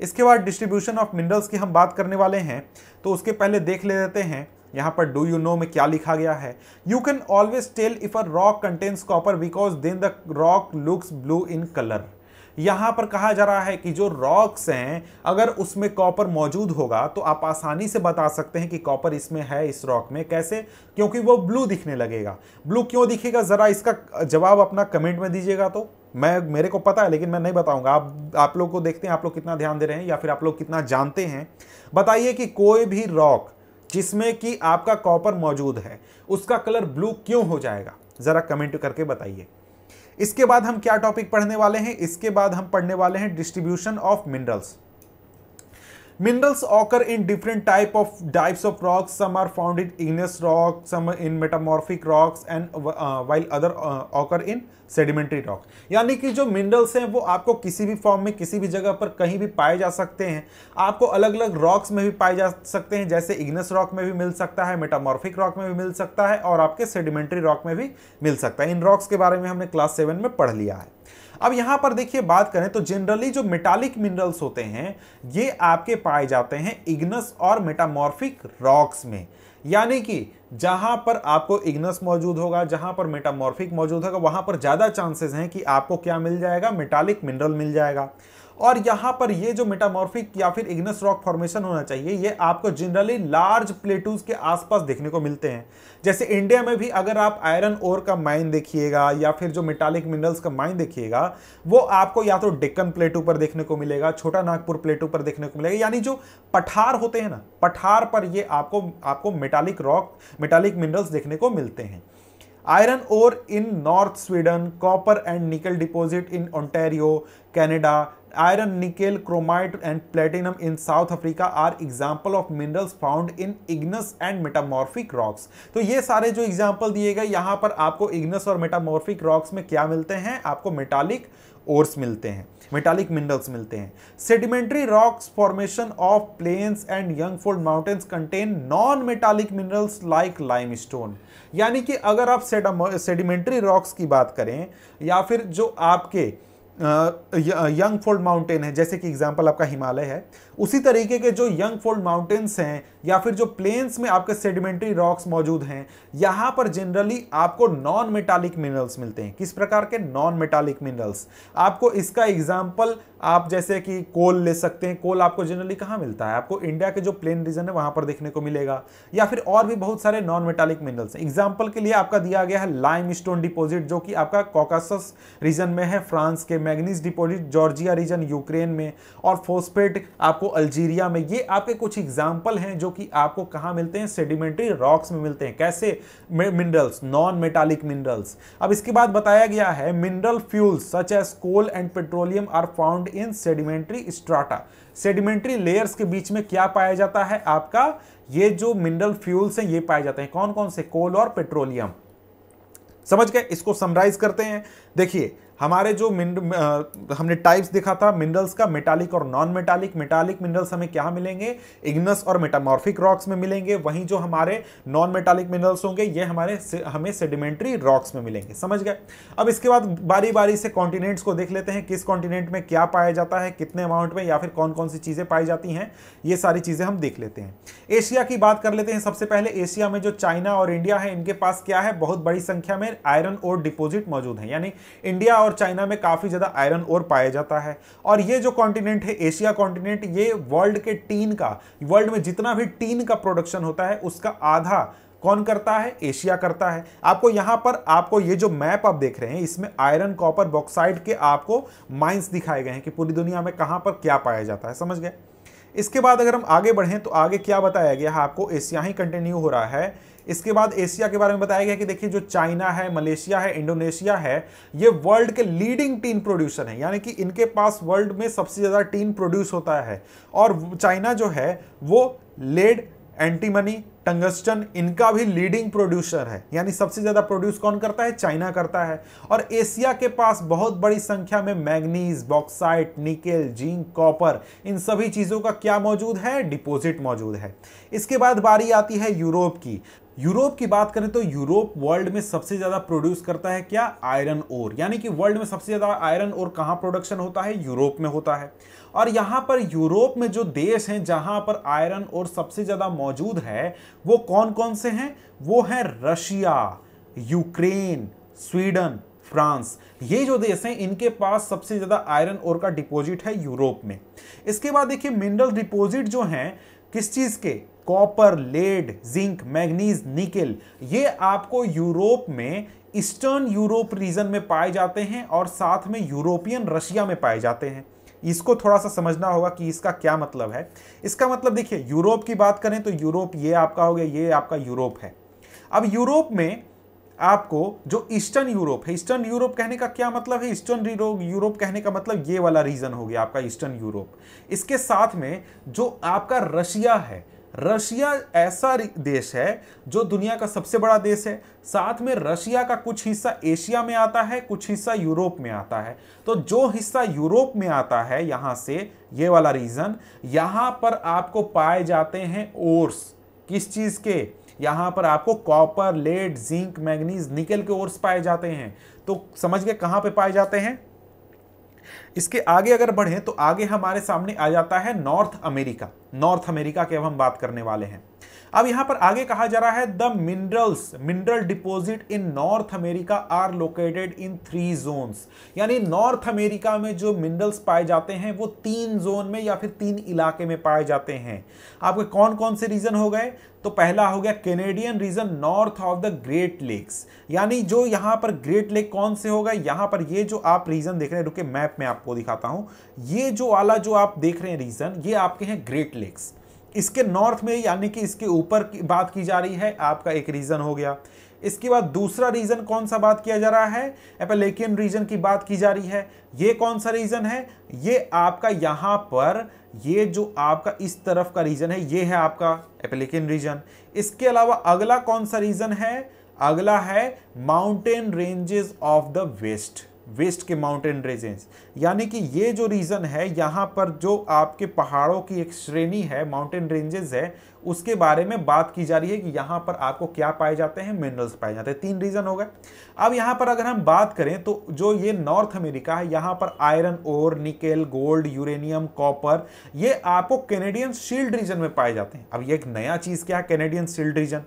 इसके बाद डिस्ट्रीब्यूशन ऑफ मिनरल्स की हम बात करने वाले हैं, तो उसके पहले देख ले लेते हैं यहाँ पर डू यू नो में क्या लिखा गया है। You can always tell if a rock contains copper because then the rock looks blue in colour. यहाँ पर कहा जा रहा है कि जो रॉक्स हैं अगर उसमें कॉपर मौजूद होगा तो आप आसानी से बता सकते हैं कि कॉपर इसमें है, इस रॉक में, कैसे, क्योंकि वो ब्लू दिखने लगेगा। ब्लू क्यों दिखेगा, ज़रा इसका जवाब अपना कमेंट में दीजिएगा। तो मैं, मेरे को पता है लेकिन मैं नहीं बताऊंगा, आप आप लोग को देखते हैं आप लोग कितना ध्यान दे रहे हैं या फिर आप लोग कितना जानते हैं। बताइए कि कोई भी रॉक जिसमें कि आपका कॉपर मौजूद है उसका कलर ब्लू क्यों हो जाएगा, ज़रा कमेंट करके बताइए। इसके बाद हम क्या टॉपिक पढ़ने वाले हैं, इसके बाद हम पढ़ने वाले हैं distribution of minerals. Minerals occur in different type of types of rocks, some are found in igneous rock, some in metamorphic rocks and while other occur in sedimentary rock. यानी कि जो मिनरल्स हैं वो आपको किसी भी फॉर्म में, किसी भी जगह पर, कहीं भी पाए जा सकते हैं। आपको अलग अलग रॉक्स में भी पाए जा सकते हैं, जैसे इग्नियस रॉक में भी मिल सकता है, मेटामॉर्फिक रॉक में भी मिल सकता है और आपके सेडिमेंट्री रॉक में भी मिल सकता है। इन रॉक्स के बारे में हमने क्लास सेवन में पढ़ लिया है। अब यहाँ पर देखिए बात करें तो जनरली जो मेटालिक मिनरल्स होते हैं ये आपके पाए जाते हैं इग्नस और मेटामॉर्फिक रॉक्स में, यानी कि जहाँ पर आपको इग्नस मौजूद होगा, जहाँ पर मेटामॉर्फिक मौजूद होगा, वहाँ पर ज़्यादा चांसेस हैं कि आपको क्या मिल जाएगा, मेटालिक मिनरल मिल जाएगा। और यहाँ पर ये जो मेटामॉर्फिक या फिर इग्नस रॉक फॉर्मेशन होना चाहिए, ये आपको जनरली लार्ज प्लेटूज के आसपास देखने को मिलते हैं। जैसे इंडिया में भी अगर आप आयरन ओर का माइन देखिएगा या फिर जो मेटालिक मिनरल्स का माइन देखिएगा, वो आपको या तो डेक्कन प्लेटू पर देखने को मिलेगा, छोटा नागपुर प्लेटू पर देखने को मिलेगा, यानी जो पठार होते हैं ना, पठार पर ये आपको आपको मेटालिक रॉक, मेटालिक मिनरल्स देखने को मिलते हैं। Iron ore in north Sweden, copper and nickel deposit in Ontario Canada, iron nickel chromite and platinum in South Africa are example of minerals found in igneous and metamorphic rocks. तो ये सारे जो example दिए गए यहाँ पर आपको Ignis और मेटामॉर्फिक रॉक्स में क्या मिलते हैं, आपको मेटालिक ओर्स मिलते हैं, मेटालिक मिनरल्स मिलते हैं। Sedimentary rocks formation of plains and young fold mountains contain non metallic minerals like limestone. यानी कि अगर आप सेडिमेंट्री रॉक्स की बात करें या फिर जो आपके यंग फोल्ड माउंटेन है, जैसे कि एग्जांपल आपका हिमालय है, उसी तरीके के जो यंग फोल्ड माउंटेन्स हैं या फिर जो प्लेन्स में आपके सेडिमेंट्री रॉक्स मौजूद हैं, यहाँ पर जनरली आपको नॉन मेटालिक मिनरल्स मिलते हैं। किस प्रकार के नॉन मेटालिक मिनरल्स, आपको इसका एग्जांपल आप जैसे कि कोल ले सकते हैं। कोल आपको जनरली कहाँ मिलता है, आपको इंडिया के जो प्लेन रीजन है वहाँ पर देखने को मिलेगा, या फिर और भी बहुत सारे नॉन मेटालिक मिनरल्स हैं। एग्जाम्पल के लिए आपका दिया गया है लाइमस्टोन डिपोजिट, जो कि आपका कॉकासस रीजन में है फ्रांस के, manganese deposit Georgia region Ukraine में, और फॉस्फेट आपको अल्जीरिया में। ये आपके कुछ एग्जाम्पल हैं जो कि आपको कहाँ मिलते हैं, सेडिमेंट्री रॉक्स में मिलते हैं। कैसे मिनरल्स, नॉन मेटालिक मिनरल्स। अब इसके बाद बताया गया है mineral fuels such as coal and petroleum are found in sedimentary strata. Sedimentary layers के बीच में क्या पाया जाता है, आपका ये जो मिनरल फ्यूल्स हैं ये पाए जाते हैं। कौन कौन से, कोल और पेट्रोलियम। समझ गए, इसको समराइज करते हैं। देखिए हमारे जो हमने टाइप्स देखा था मिनरल्स का, मेटालिक और नॉन मेटालिक। मेटालिक मिनरल्स हमें क्या मिलेंगे, इग्नस और मेटामॉर्फिक रॉक्स में मिलेंगे। वहीं जो हमारे नॉन मेटालिक मिनरल्स होंगे ये हमारे से, हमें सेडिमेंट्री रॉक्स में मिलेंगे। समझ गए। अब इसके बाद बारी बारी से कॉन्टिनेंट्स को देख लेते हैं, किस कॉन्टिनेंट में क्या पाया जाता है, कितने अमाउंट में, या फिर कौन कौन सी चीज़ें पाई जाती हैं, ये सारी चीज़ें हम देख लेते हैं। एशिया की बात कर लेते हैं। सबसे पहले एशिया में जो चाइना और इंडिया है, इनके पास क्या है, बहुत बड़ी संख्या में आयरन ओर डिपोजिट मौजूद है। यानी इंडिया और चाइना में काफी ज्यादा आयरन ओर पाया जाता है। और ये जो कॉन्टिनेंट है एशिया कॉन्टिनेंट, ये वर्ल्ड के टीन का, वर्ल्ड में जितना भी टीन का प्रोडक्शन होता है उसका आधा कौन करता है, एशिया करता है। आपको यहाँ पर, आपको ये जो मैप आप देख रहे हैं इसमें आयरन, कॉपर, बॉक्साइट के आपको माइंस दिखाए गए हैं कि पूरी दुनिया में कहाँ पर क्या पाया जाता है। समझ गए। इसके बाद अगर हम आगे बढ़ें तो आगे क्या बताया गया है आपको, एशिया ही कंटिन्यू हो रहा है। इसके बाद एशिया के बारे में बताया गया कि देखिए जो चाइना है, मलेशिया है, इंडोनेशिया है, ये वर्ल्ड के लीडिंग टीन प्रोड्यूसर हैं। यानी कि इनके पास वर्ल्ड में सबसे ज़्यादा टीन प्रोड्यूस होता है। और चाइना जो है वो लेड, एंटीमनी, टंगस्टन, इनका भी लीडिंग प्रोड्यूसर है। यानी सबसे ज़्यादा प्रोड्यूस कौन करता है, चाइना करता है। और एशिया के पास बहुत बड़ी संख्या में manganese, bauxite, nickel, zinc, copper, इन सभी चीज़ों का क्या मौजूद है, डिपॉजिट मौजूद है। इसके बाद बारी आती है यूरोप की। यूरोप की बात करें तो यूरोप वर्ल्ड में सबसे ज़्यादा प्रोड्यूस करता है क्या, आयरन ओर। यानी कि वर्ल्ड में सबसे ज़्यादा आयरन ओर कहाँ प्रोडक्शन होता है, यूरोप में होता है। और यहाँ पर यूरोप में जो देश हैं जहाँ पर आयरन ओर सबसे ज़्यादा मौजूद है वो कौन कौन से हैं, वो हैं रशिया, यूक्रेन, स्वीडन, फ्रांस। ये जो देश हैं इनके पास सबसे ज़्यादा आयरन ओर का डिपॉजिट है यूरोप में। इसके बाद देखिए मिनरल डिपॉजिट जो हैं किस चीज़ के, copper, lead, zinc, manganese, nickel, ये आपको यूरोप में, ईस्टर्न यूरोप रीजन में पाए जाते हैं और साथ में यूरोपियन रशिया में पाए जाते हैं। इसको थोड़ा सा समझना होगा कि इसका क्या मतलब है। इसका मतलब देखिए यूरोप की बात करें तो यूरोप ये आपका हो गया, ये आपका यूरोप है। अब यूरोप में आपको जो ईस्टर्न यूरोप है, ईस्टर्न यूरोप कहने का क्या मतलब है, ईस्टर्न यूरोप कहने का मतलब ये वाला रीजन हो गया आपका ईस्टर्न यूरोप। इसके साथ में जो आपका रशिया है, रशिया ऐसा देश है जो दुनिया का सबसे बड़ा देश है। साथ में रशिया का कुछ हिस्सा एशिया में आता है, कुछ हिस्सा यूरोप में आता है। तो जो हिस्सा यूरोप में आता है, यहाँ से ये वाला रीजन, यहाँ पर आपको पाए जाते हैं ओर्स। किस चीज़ के, यहाँ पर आपको copper, lead, zinc, manganese, nickel के ओर्स पाए जाते हैं। तो समझ गए कहाँ पे पाए जाते हैं। इसके आगे अगर बढ़ें तो आगे हमारे सामने आ जाता है नॉर्थ अमेरिका। नॉर्थ अमेरिका की अब हम बात करने वाले हैं। अब यहाँ पर आगे कहा जा रहा है the minerals, mineral deposit in North America are located in three zones. यानी नॉर्थ अमेरिका में जो मिनरल्स पाए जाते हैं वो तीन जोन में या फिर तीन इलाके में पाए जाते हैं। आपके कौन कौन से रीजन हो गए, तो पहला हो गया Canadian region north of the Great Lakes. यानी जो यहाँ पर ग्रेट लेक कौन से हो गए, यहाँ पर ये जो आप रीजन देख रहे हैं, रुके मैप में आपको दिखाता हूँ, ये जो वाला जो आप देख रहे हैं रीजन, ये आपके हैं ग्रेट लेक्स। इसके नॉर्थ में यानी कि इसके ऊपर की बात की जा रही है, आपका एक रीजन हो गया। इसके बाद दूसरा रीजन कौन सा बात किया जा रहा है, एपेलेकियन रीजन की बात की जा रही है। ये कौन सा रीजन है, ये आपका यहाँ पर, ये जो आपका इस तरफ का रीजन है, ये है आपका एपेलेकियन रीजन। इसके अलावा अगला कौन सा रीजन है, अगला है mountain ranges of the west, west के माउंटेन रेंजेस। यानी कि ये जो रीजन है यहाँ पर जो आपके पहाड़ों की एक श्रेणी है, माउंटेन रेंजेस है, उसके बारे में बात की जा रही है कि यहाँ पर आपको क्या पाए जाते हैं, मिनरल्स पाए जाते हैं। तीन रीजन हो गए। अब यहाँ पर अगर हम बात करें तो जो ये नॉर्थ अमेरिका है, यहाँ पर iron ore, nickel, gold, uranium, copper, ये आपको कैनेडियन शील्ड रीजन में पाए जाते हैं। अब ये एक नया चीज़ क्या है, कैनेडियन शील्ड रीजन।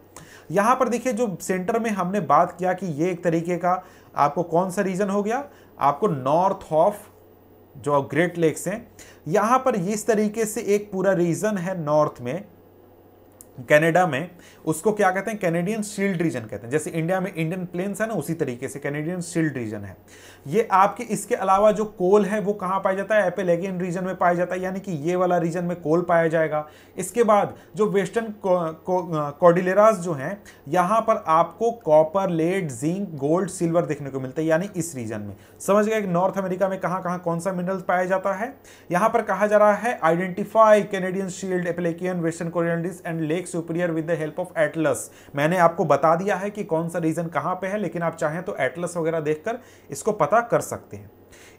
यहाँ पर देखिए जो सेंटर में हमने बात किया कि ये एक तरीके का आपको कौन सा रीजन हो गया, आपको नॉर्थ ऑफ जो ग्रेट लेक्स हैं, यहाँ पर इस तरीके से एक पूरा रीजन है नॉर्थ में, कनाडा में, उसको क्या कहते हैं, कैनेडियन शील्ड रीजन कहते हैं। जैसे इंडिया में इंडियन प्लेन्स है ना, उसी तरीके से कैनेडियन शील्ड रीजन है ये आपके। इसके अलावा जो कोल है वो कहाँ पाया जाता है, एपेलेकियन रीजन में पाया जाता है। यानी कि ये वाला रीजन में कोल पाया जाएगा। इसके बाद जो वेस्टर्न कॉर्डिलेरास जो हैं, यहाँ पर आपको copper, lead, zinc, gold, silver देखने को मिलता है, यानी इस रीजन में। समझ गए नॉर्थ अमेरिका में कहाँ कहाँ कौन सा मिनरल पाया जाता है। यहाँ पर कहा जा रहा है identify Canadian Shield, Appalachian, Western Cordilleras and lake take Superior with the help of atlas. मैंने आपको बता दिया है कि कौन सा रीजन कहाँ पे है, लेकिन आप चाहें तो एटलस वगैरह देखकर इसको पता कर सकते हैं।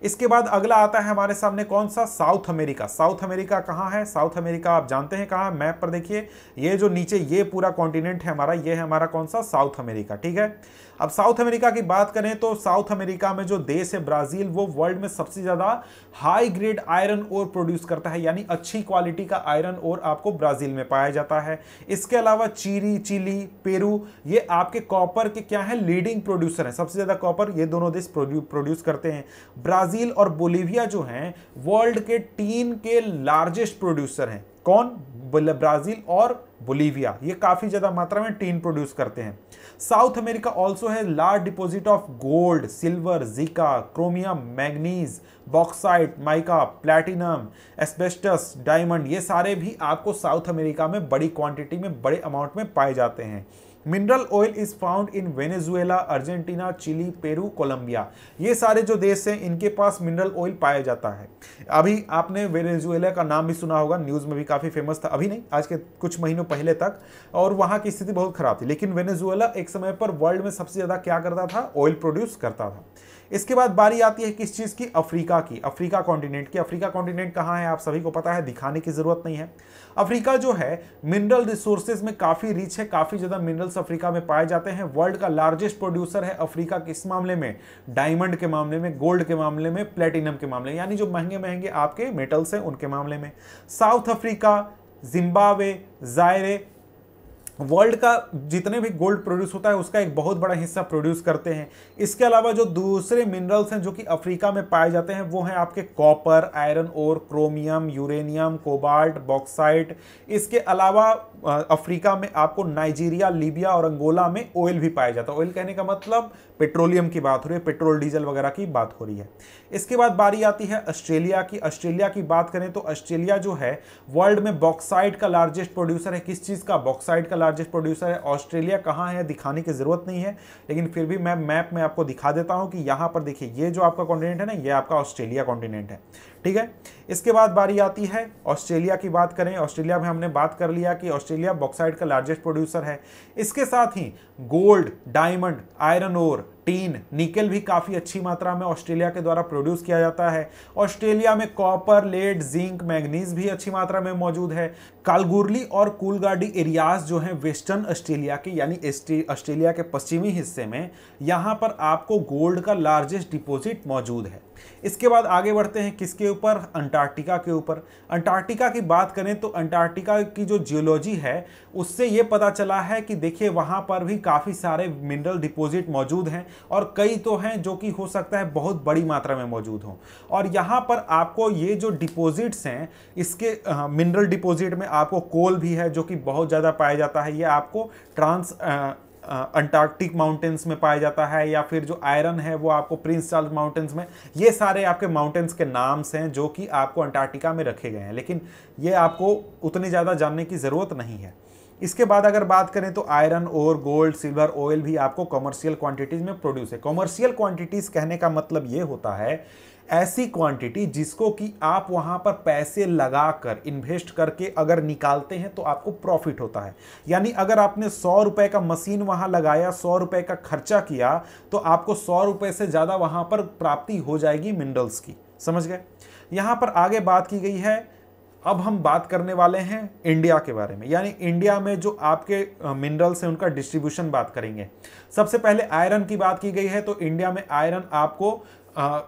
इसके बाद अगला आता है हमारे सामने कौन सा, साउथ अमेरिका। साउथ अमेरिका कहाँ है? साउथ अमेरिका आप जानते हैं कहाँ, मैप पर देखिए, ये जो नीचे ये पूरा कॉन्टिनेंट है हमारा, ये है हमारा कौन सा, साउथ अमेरिका। ठीक है, अब साउथ अमेरिका की बात करें तो साउथ अमेरिका में जो देश है ब्राज़ील, वो वर्ल्ड में सबसे ज़्यादा high grade iron ore produce करता है, यानी अच्छी क्वालिटी का आयरन ओर आपको ब्राज़ील में पाया जाता है। इसके अलावा चीली, चिली, पेरू, ये आपके कॉपर के क्या है, लीडिंग प्रोड्यूसर हैं, सबसे ज़्यादा कॉपर ये दोनों देश प्रोड्यूस करते हैं। ब्राज़ील और बोलिविया जो हैं वर्ल्ड के तीन के लार्जेस्ट प्रोड्यूसर हैं। कौन? ब्राज़ील और बोलिविया, ये काफ़ी ज़्यादा मात्रा में टीन प्रोड्यूस करते हैं। साउथ अमेरिका ऑल्सो है large deposit of gold, silver, zinc, chromium, manganese, bauxite, mica, platinum, asbestos, diamond, ये सारे भी आपको साउथ अमेरिका में बड़ी क्वांटिटी में, बड़े अमाउंट में पाए जाते हैं। Mineral oil is found in Venezuela, Argentina, Chile, Peru, Colombia, ये सारे जो देश हैं इनके पास मिनरल ऑयल पाया जाता है। अभी आपने वेनेजुएला का नाम भी सुना होगा, न्यूज़ में भी काफ़ी फेमस था, अभी नहीं, आज के कुछ महीनों पहले तक, और वहाँ की स्थिति बहुत ख़राब थी, लेकिन वेनेजुएला एक समय पर वर्ल्ड में सबसे ज़्यादा क्या करता था, ऑयल प्रोड्यूस करता था। इसके बाद बारी आती है किस चीज़ की, अफ्रीका की, अफ्रीका कॉन्टिनेंट की। अफ्रीका कॉन्टिनेंट कहाँ है आप सभी को पता है, दिखाने की ज़रूरत नहीं है। अफ्रीका जो है मिनरल रिसोर्सेज में काफ़ी रिच है, काफ़ी ज़्यादा मिनरल्स अफ्रीका में पाए जाते हैं। वर्ल्ड का लार्जेस्ट प्रोड्यूसर है अफ्रीका किस मामले में, डायमंड के मामले में, गोल्ड के मामले में, प्लेटिनम के मामले में, यानी जो महंगे महंगे आपके मेटल्स हैं उनके मामले में। South Africa, Zimbabwe, Zaire, world का जितने भी गोल्ड प्रोड्यूस होता है उसका एक बहुत बड़ा हिस्सा प्रोड्यूस करते हैं। इसके अलावा जो दूसरे मिनरल्स हैं जो कि अफ्रीका में पाए जाते हैं वो हैं आपके copper, iron ore, chromium, uranium, cobalt, bauxite. इसके अलावा अफ्रीका में आपको नाइजीरिया, लीबिया और अंगोला में ऑयल भी पाया जाता है। ऑयल कहने का मतलब पेट्रोलियम की बात हो रही है, पेट्रोल डीजल वगैरह की बात हो रही है। इसके बाद बारी आती है ऑस्ट्रेलिया की। ऑस्ट्रेलिया की बात करें तो ऑस्ट्रेलिया जो है वर्ल्ड में बॉक्साइट का लार्जेस्ट प्रोड्यूसर है। किस चीज़ का? बॉक्साइट का लार्जेस्ट प्रोड्यूसर है। ऑस्ट्रेलिया कहाँ है दिखाने की जरूरत नहीं है, लेकिन फिर भी मैं मैप में आपको दिखा देता हूँ कि यहाँ पर देखिए, ये जो आपका कॉन्टिनेंट है ना, ये आपका ऑस्ट्रेलिया कॉन्टिनेंट है। ठीक है, इसके बाद बारी आती है ऑस्ट्रेलिया की। बात करें ऑस्ट्रेलिया में, हमने बात कर लिया कि ऑस्ट्रेलिया बॉक्साइट का लार्जेस्ट प्रोड्यूसर है। इसके साथ ही gold, diamond, iron ore, tin, nickel भी काफ़ी अच्छी मात्रा में ऑस्ट्रेलिया के द्वारा प्रोड्यूस किया जाता है। ऑस्ट्रेलिया में कॉपर, लेड, जिंक, मैग्नीज भी अच्छी मात्रा में मौजूद है। कालगुरली और कूलगार्डी एरियाज जो हैं वेस्टर्न ऑस्ट्रेलिया के, यानी ऑस्ट्रेलिया के पश्चिमी हिस्से में, यहाँ पर आपको गोल्ड का लार्जेस्ट डिपोजिट मौजूद है। इसके बाद आगे बढ़ते हैं किसके ऊपर, अंटार्कटिका के ऊपर। अंटार्कटिका की बात करें तो अंटार्कटिका की जो जियोलॉजी है उससे ये पता चला है कि देखिए वहाँ पर भी काफ़ी सारे मिनरल डिपॉजिट मौजूद हैं, और कई तो हैं जो कि हो सकता है बहुत बड़ी मात्रा में मौजूद हों। और यहाँ पर आपको ये जो डिपॉजिट्स हैं, इसके मिनरल डिपॉजिट में आपको कोल भी है जो कि बहुत ज़्यादा पाया जाता है। ये आपको ट्रांस आ, अंटार्कटिक माउंटेंस में पाया जाता है, या फिर जो आयरन है वो आपको प्रिंस चार्ल्स माउंटेंस में। ये सारे आपके माउंटेंस के नाम्स हैं जो कि आपको अंटार्कटिका में रखे गए हैं, लेकिन ये आपको उतनी ज़्यादा जानने की ज़रूरत नहीं है। इसके बाद अगर बात करें तो आयरन और गोल्ड, सिल्वर, ऑयल भी आपको कॉमर्शियल क्वांटिटीज़ में प्रोड्यूस है। कॉमर्शियल क्वांटिटीज़ कहने का मतलब ये होता है ऐसी क्वांटिटी जिसको कि आप वहाँ पर पैसे लगाकर, इन्वेस्ट करके अगर निकालते हैं तो आपको प्रॉफिट होता है। यानी अगर आपने सौ रुपये का मशीन वहाँ लगाया, सौ रुपये का खर्चा किया, तो आपको सौ रुपये से ज़्यादा वहाँ पर प्राप्ति हो जाएगी मिनरल्स की। समझ गए? यहाँ पर आगे बात की गई है। अब हम बात करने वाले हैं इंडिया के बारे में, यानी इंडिया में जो आपके मिनरल्स हैं उनका डिस्ट्रीब्यूशन बात करेंगे। सबसे पहले आयरन की बात की गई है, तो इंडिया में आयरन आपको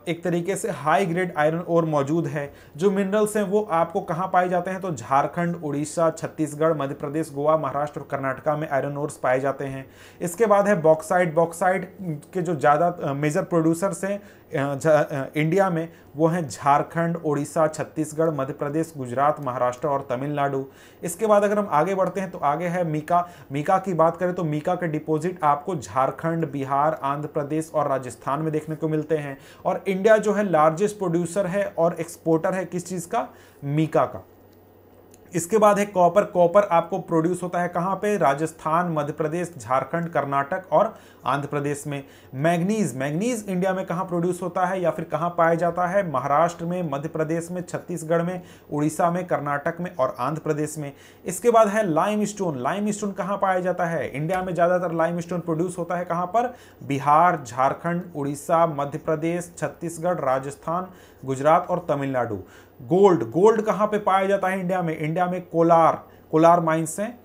एक तरीके से हाई ग्रेड आयरन ओर मौजूद है। जो मिनरल्स हैं वो आपको कहाँ पाए जाते हैं, तो झारखंड, उड़ीसा, छत्तीसगढ़, मध्य प्रदेश, गोवा, महाराष्ट्र और कर्नाटका में आयरन ओर्स पाए जाते हैं। इसके बाद है बॉक्साइट। बॉक्साइट के जो ज़्यादा मेजर प्रोड्यूसर्स हैं इंडिया में वो हैं झारखंड, उड़ीसा, छत्तीसगढ़, मध्य प्रदेश, गुजरात, महाराष्ट्र और तमिलनाडु। इसके बाद अगर हम आगे बढ़ते हैं तो आगे है मीका। मीका की बात करें तो मीका के डिपॉजिट आपको झारखंड, बिहार, आंध्र प्रदेश और राजस्थान में देखने को मिलते हैं। और इंडिया जो है लार्जेस्ट प्रोड्यूसर है और एक्सपोर्टर है किस चीज़ का, मीका का। इसके बाद है कॉपर। कॉपर आपको प्रोड्यूस होता है कहाँ पे? राजस्थान, मध्य प्रदेश, झारखंड, कर्नाटक और आंध्र प्रदेश में। मैग्नीज, मैग्नीज इंडिया में कहाँ प्रोड्यूस होता है या फिर कहाँ पाया जाता है? महाराष्ट्र में, मध्य प्रदेश में, छत्तीसगढ़ में, उड़ीसा में, कर्नाटक में और आंध्र प्रदेश में। इसके बाद है लाइम स्टोन। लाइम स्टोन कहाँ पाया जाता है? इंडिया में ज़्यादातर लाइम स्टोन प्रोड्यूस होता है कहाँ पर? बिहार, झारखंड, उड़ीसा, मध्य प्रदेश, छत्तीसगढ़, राजस्थान, गुजरात और तमिलनाडु। गोल्ड, गोल्ड कहाँ पे पाया जाता है इंडिया में? इंडिया में कोलार, कोलार माइंस हैं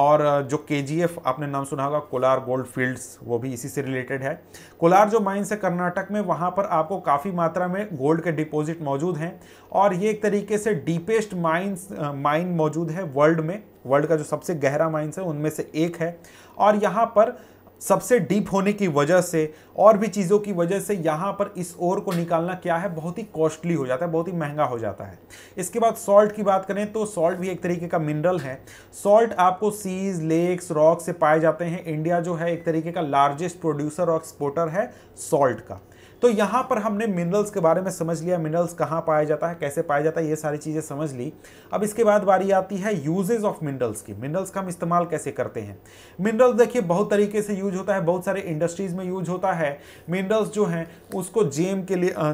और जो केजीएफ आपने नाम सुना होगा, कोलार गोल्ड फील्ड्स, वो भी इसी से रिलेटेड है। कोलार जो माइंस है कर्नाटक में, वहाँ पर आपको काफ़ी मात्रा में गोल्ड के डिपॉजिट मौजूद हैं और ये एक तरीके से डीपेस्ट माइंस माइन मौजूद है वर्ल्ड में। वर्ल्ड का जो सबसे गहरा माइंस है उनमें से एक है और यहाँ पर सबसे डीप होने की वजह से और भी चीज़ों की वजह से यहाँ पर इस ओर को निकालना क्या है, बहुत ही कॉस्टली हो जाता है, बहुत ही महंगा हो जाता है। इसके बाद सॉल्ट की बात करें तो सॉल्ट भी एक तरीके का मिनरल है। सॉल्ट आपको सीज, लेक्स, रॉक से पाए जाते हैं। इंडिया जो है एक तरीके का लार्जेस्ट प्रोड्यूसर और एक्सपोर्टर है सॉल्ट का। तो यहाँ पर हमने मिनरल्स के बारे में समझ लिया, मिनरल्स कहाँ पाया जाता है, कैसे पाया जाता है, ये सारी चीज़ें समझ ली। अब इसके बाद बारी आती है यूजेज ऑफ मिनरल्स की। मिनरल्स का हम इस्तेमाल कैसे करते हैं? मिनरल्स देखिए बहुत तरीके से यूज होता है, बहुत सारे इंडस्ट्रीज़ में यूज होता है। मिनरल्स जो हैं उसको जेम के लिए आ, आ,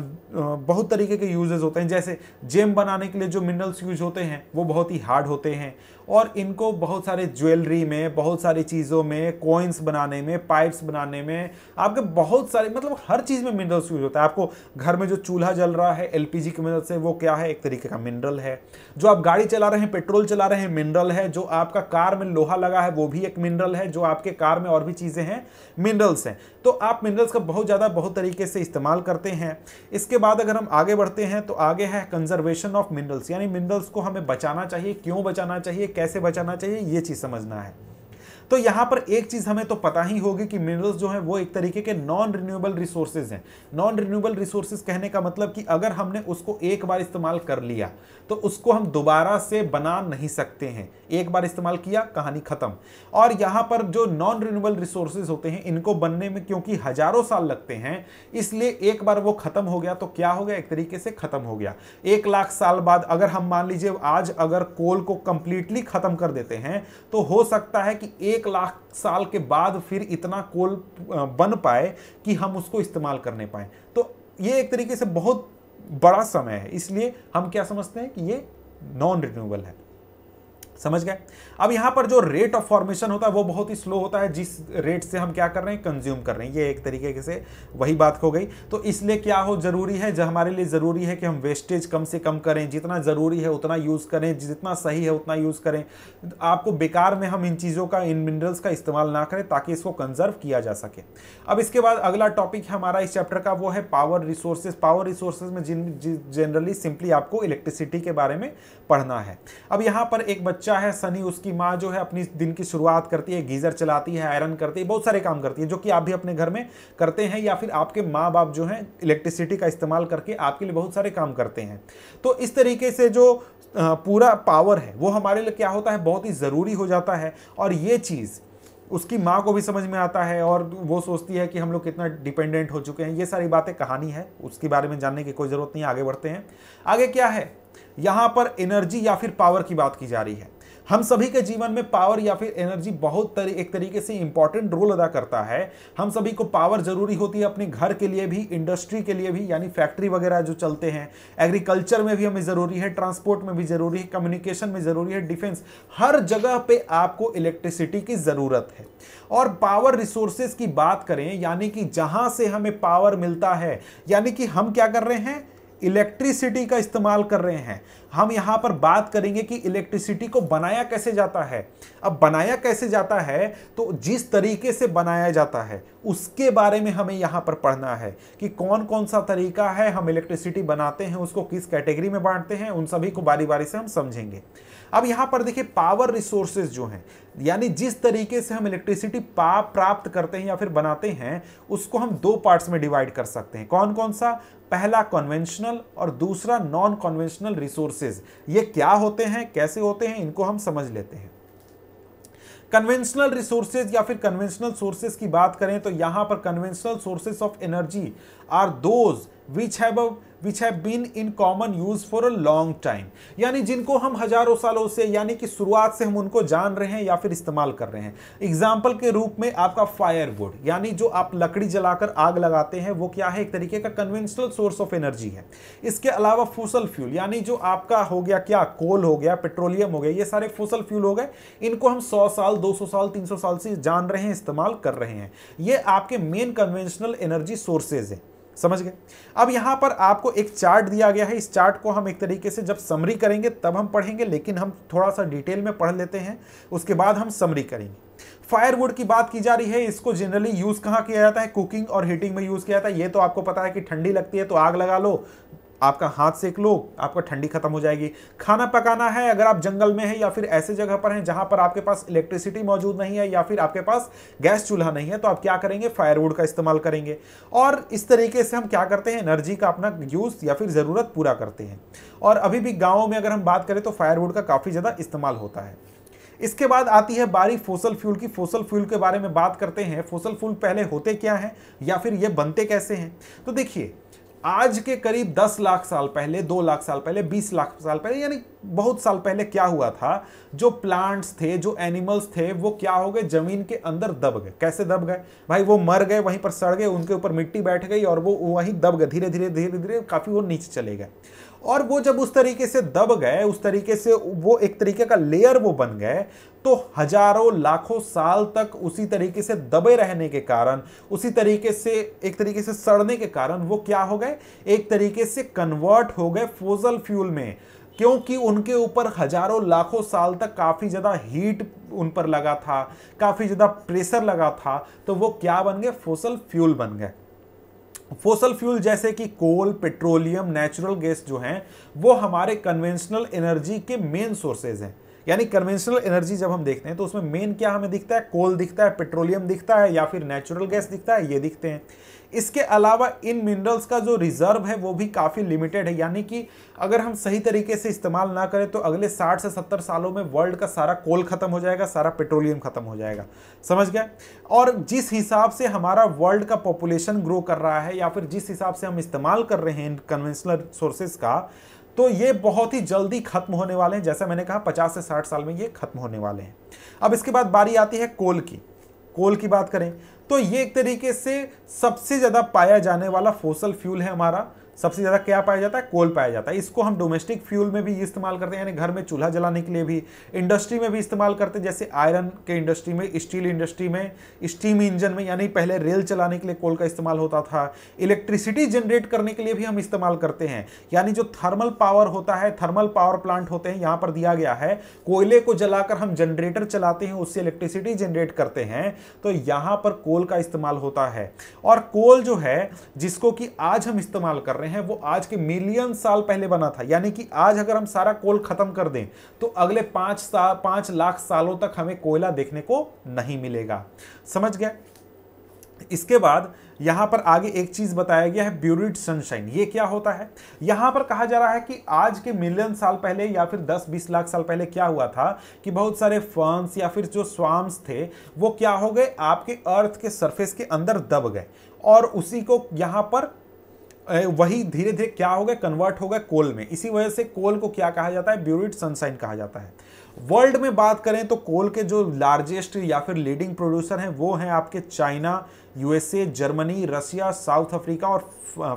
बहुत तरीके के यूजेज होते हैं। जैसे जेम बनाने के लिए जो मिनरल्स यूज होते हैं वो बहुत ही हार्ड होते हैं और इनको बहुत सारे ज्वेलरी में, बहुत सारी चीज़ों में, कॉइन्स बनाने में, पाइप्स बनाने में, आपके बहुत सारे मतलब हर चीज़ में मिनरल्स यूज होता है। आपको घर में जो चूल्हा जल रहा है एलपीजी की मदद से, वो क्या है? एक तरीके का मिनरल है। जो आप गाड़ी चला रहे हैं, पेट्रोल चला रहे हैं, मिनरल है। जो आपका कार में लोहा लगा है वो भी एक मिनरल है। जो आपके कार में और भी चीज़ें हैं मिनरल्स हैं। तो आप मिनरल्स का बहुत ज़्यादा बहुत तरीके से इस्तेमाल करते हैं। इसके बाद अगर हम आगे बढ़ते हैं तो आगे है कंजर्वेशन ऑफ मिनरल्स, यानी मिनरल्स को हमें बचाना चाहिए। क्यों बचाना चाहिए, कैसे बचाना चाहिए, ये चीज़ समझना है। तो यहाँ पर एक चीज़ हमें तो पता ही होगी कि मिनरल्स जो हैं वो एक तरीके के नॉन रिन्यूएबल रिसोर्सेज हैं। नॉन रिन्यूएबल रिसोर्सेज कहने का मतलब कि अगर हमने उसको एक बार इस्तेमाल कर लिया तो उसको हम दोबारा से बना नहीं सकते हैं। एक बार इस्तेमाल किया, कहानी ख़त्म। और यहाँ पर जो नॉन रिन्यूएबल रिसोर्सेज होते हैं इनको बनने में क्योंकि हज़ारों साल लगते हैं, इसलिए एक बार वो ख़त्म हो गया तो क्या हो गया? एक तरीके से ख़त्म हो गया। एक लाख साल बाद अगर हम मान लीजिए आज अगर कोल को कंप्लीटली ख़त्म कर देते हैं तो हो सकता है कि एक लाख साल के बाद फिर इतना कोल बन पाए कि हम उसको इस्तेमाल करने पाए। तो ये एक तरीके से बहुत बड़ा समय है, इसलिए हम क्या समझते हैं कि ये नॉन रिन्यूएबल है। समझ गए? अब यहाँ पर जो रेट ऑफ फॉर्मेशन होता है वो बहुत ही स्लो होता है, जिस रेट से हम क्या कर रहे हैं? कंज्यूम कर रहे हैं। ये एक तरीके से वही बात हो गई। तो इसलिए क्या हो जरूरी है, जो हमारे लिए ज़रूरी है कि हम वेस्टेज कम से कम करें, जितना ज़रूरी है उतना यूज़ करें, जितना सही है उतना यूज़ करें। आपको बेकार में हम इन चीज़ों का, इन मिनरल्स का इस्तेमाल ना करें ताकि इसको कंजर्व किया जा सके। अब इसके बाद अगला टॉपिक हमारा इस चैप्टर का वो है पावर रिसोर्सेज। पावर रिसोर्सेज में जनरली सिंपली आपको इलेक्ट्रिसिटी के बारे में पढ़ना है। अब यहाँ पर एक बच्चा है सनी, उसकी माँ जो है अपनी दिन की शुरुआत करती है, गीजर चलाती है, आयरन करती है, बहुत सारे काम करती है, जो कि आप भी अपने घर में करते हैं या फिर आपके माँ बाप जो हैं इलेक्ट्रिसिटी का इस्तेमाल करके आपके लिए बहुत सारे काम करते हैं। तो इस तरीके से जो पूरा पावर है वो हमारे लिए क्या होता है? बहुत ही ज़रूरी हो जाता है। और ये चीज़ उसकी माँ को भी समझ में आता है और वो सोचती है कि हम लोग कितना डिपेंडेंट हो चुके हैं। ये सारी बातें कहानी है, उसके बारे में जानने की कोई ज़रूरत नहीं। आगे बढ़ते हैं। आगे क्या है, यहाँ पर एनर्जी या फिर पावर की बात की जा रही है। हम सभी के जीवन में पावर या फिर एनर्जी बहुत तरी, एक तरीके से इंपॉर्टेंट रोल अदा करता है। हम सभी को पावर ज़रूरी होती है, अपने घर के लिए भी, इंडस्ट्री के लिए भी, यानी फैक्ट्री वगैरह जो चलते हैं, एग्रीकल्चर में भी हमें ज़रूरी है, ट्रांसपोर्ट में भी ज़रूरी है, कम्युनिकेशन में ज़रूरी है, डिफेंस, हर जगह पे आपको इलेक्ट्रिसिटी की ज़रूरत है। और पावर रिसोर्सेज की बात करें, यानी कि जहाँ से हमें पावर मिलता है, यानी कि हम क्या कर रहे हैं? इलेक्ट्रिसिटी का इस्तेमाल कर रहे हैं। हम यहाँ पर बात करेंगे कि इलेक्ट्रिसिटी को बनाया कैसे जाता है। अब बनाया कैसे जाता है तो जिस तरीके से बनाया जाता है उसके बारे में हमें यहाँ पर पढ़ना है कि कौन कौन सा तरीका है हम इलेक्ट्रिसिटी बनाते हैं, उसको किस कैटेगरी में बांटते हैं, उन सभी को बारी बारी से हम समझेंगे। अब यहाँ पर देखिए पावर रिसोर्सेज जो हैं, यानी जिस तरीके से हम इलेक्ट्रिसिटी पा प्राप्त करते हैं या फिर बनाते हैं, उसको हम दो पार्ट्स में डिवाइड कर सकते हैं। कौन कौन सा? पहला कन्वेंशनल और दूसरा नॉन कन्वेंशनल रिसोर्सेज। ये क्या होते हैं, कैसे होते हैं, इनको हम समझ लेते हैं। कन्वेंशनल रिसोर्सेज या फिर कन्वेंशनल सोर्सेज की बात करें तो यहाँ पर conventional sources of energy are those which have a which have been in common use for a long time, यानी जिनको हम हजारों सालों से यानी कि शुरुआत से हम उनको जान रहे हैं या फिर इस्तेमाल कर रहे हैं। एग्जाम्पल के रूप में आपका फायरवुड यानी जो आप लकड़ी जलाकर आग लगाते हैं वो क्या है, एक तरीके का कन्वेंशनल सोर्स ऑफ एनर्जी है। इसके अलावा फूसल फ्यूल यानी जो आपका हो गया क्या, कोल हो गया, पेट्रोलियम हो गया, ये सारे फूसल फ्यूल हो गए। इनको हम सौ साल दो सौ साल तीन सौ साल से जान रहे हैं, इस्तेमाल कर रहे हैं। ये आपके मेन कन्वेंशनल एनर्जी सोर्सेज हैं, समझ गए। अब यहाँ पर आपको एक चार्ट दिया गया है, इस चार्ट को हम एक तरीके से जब समरी करेंगे तब हम पढ़ेंगे, लेकिन हम थोड़ा सा डिटेल में पढ़ लेते हैं उसके बाद हम समरी करेंगे। फायरवुड की बात की जा रही है, इसको जनरली यूज़ कहाँ किया जाता है, कुकिंग और हीटिंग में यूज़ किया जाता है। ये तो आपको पता है कि ठंडी लगती है तो आग लगा लो, आपका हाथ सेक लो, आपका ठंडी खत्म हो जाएगी। खाना पकाना है, अगर आप जंगल में हैं या फिर ऐसे जगह पर हैं जहां पर आपके पास इलेक्ट्रिसिटी मौजूद नहीं है या फिर आपके पास गैस चूल्हा नहीं है तो आप क्या करेंगे, फायरवुड का इस्तेमाल करेंगे। और इस तरीके से हम क्या करते हैं, एनर्जी का अपना यूज़ या फिर ज़रूरत पूरा करते हैं। और अभी भी गाँव में अगर हम बात करें तो फायरवुड का काफ़ी ज़्यादा इस्तेमाल होता है। इसके बाद आती है बारी फोसल फ्यूल की। फोसल फ्यूल के बारे में बात करते हैं, फोसल फ्यूल पहले होते क्या हैं या फिर ये बनते कैसे हैं। तो देखिए, आज के करीब दस लाख साल पहले, दो लाख साल पहले, बीस लाख साल पहले, यानी बहुत साल पहले क्या हुआ था, जो प्लांट्स थे, जो एनिमल्स थे, वो क्या हो गए, जमीन के अंदर दब गए। कैसे दब गए भाई, वो मर गए, वहीं पर सड़ गए, उनके ऊपर मिट्टी बैठ गई और वो वहीं दब गए, धीरे धीरे धीरे धीरे काफ़ी वो नीचे चले गए। और वो जब उस तरीके से दब गए, उस तरीके से वो एक तरीके का लेयर वो बन गए, तो हजारों लाखों साल तक उसी तरीके से दबे रहने के कारण, उसी तरीके से एक तरीके से सड़ने के कारण वो क्या हो गए, एक तरीके से कन्वर्ट हो गए फॉसल फ्यूल में, क्योंकि उनके ऊपर हजारों लाखों साल तक काफ़ी ज़्यादा हीट उन पर लगा था, काफ़ी ज़्यादा प्रेशर लगा था, तो वो क्या बन गए, फॉसल फ्यूल बन गए। फॉसल फ्यूल जैसे कि कोल, पेट्रोलियम, नेचुरल गैस जो हैं वो हमारे कन्वेंशनल एनर्जी के मेन सोर्सेज हैं। यानी कन्वेंशनल एनर्जी जब हम देखते हैं तो उसमें मेन क्या हमें दिखता है, कोल दिखता है, पेट्रोलियम दिखता है या फिर नेचुरल गैस दिखता है, ये दिखते हैं। इसके अलावा इन मिनरल्स का जो रिजर्व है वो भी काफ़ी लिमिटेड है, यानी कि अगर हम सही तरीके से इस्तेमाल ना करें तो अगले साठ से सत्तर सालों में वर्ल्ड का सारा कोल ख़त्म हो जाएगा, सारा पेट्रोलियम ख़त्म हो जाएगा, समझ गया। और जिस हिसाब से हमारा वर्ल्ड का पॉपुलेशन ग्रो कर रहा है या फिर जिस हिसाब से हम इस्तेमाल कर रहे हैं इन कन्वेंशनल सोर्सेज का, तो ये बहुत ही जल्दी खत्म होने वाले हैं। जैसा मैंने कहा पचास से साठ साल में ये खत्म होने वाले हैं। अब इसके बाद बारी आती है कोल की। कोल की बात करें तो ये एक तरीके से सबसे ज़्यादा पाया जाने वाला फॉसल फ्यूल है हमारा। सबसे ज़्यादा क्या पाया जाता है, कोल पाया जाता है। इसको हम डोमेस्टिक फ्यूल में भी इस्तेमाल करते हैं, यानी घर में चूल्हा जलाने के लिए भी, इंडस्ट्री में भी इस्तेमाल करते हैं, जैसे आयरन के इंडस्ट्री में, स्टील इंडस्ट्री में, स्टीम इंजन में, यानी पहले रेल चलाने के लिए कोल का इस्तेमाल होता था। इलेक्ट्रिसिटी जनरेट करने के लिए भी हम इस्तेमाल करते हैं, यानी जो थर्मल पावर होता है, थर्मल पावर प्लांट होते हैं। यहाँ पर दिया गया है कोयले को जलाकर हम जनरेटर चलाते हैं, उससे इलेक्ट्रिसिटी जनरेट करते हैं, तो यहाँ पर कोल का इस्तेमाल होता है। और कोल जो है, जिसको कि आज हम इस्तेमाल कर हैं, वो आज के मिलियन साल पहले बना था, यानी कि आज अगर हम सारा कोल खत्म कर दें तो अगले पांच साल पांच लाख सालों तक हमें कोयला देखने को नहीं मिलेगा, समझ गए। इसके बाद यहाँ पर आगे एक चीज़ बताया गया है, ब्यूरिड सनशाइन। ये क्या होता है, यहाँ पर कहा जा रहा है कि आज के मिलियन साल पहले या फिर दस बीस लाख साल पहले क्या हुआ था कि बहुत सारे फर्न्स या फिर जो स्वाम्स थे वो क्या हो गए, आपके अर्थ के सरफेस के अंदर दब गए और उसी को यहाँ पर वही धीरे धीरे क्या हो गए, कन्वर्ट हो गए कोल में। इसी वजह से कोल को क्या कहा जाता है, ब्यूरिड सनशाइन कहा जाता है। वर्ल्ड में बात करें तो कोल के जो लार्जेस्ट या फिर लीडिंग प्रोड्यूसर हैं वो हैं आपके China, USA, Germany, Russia, South Africa और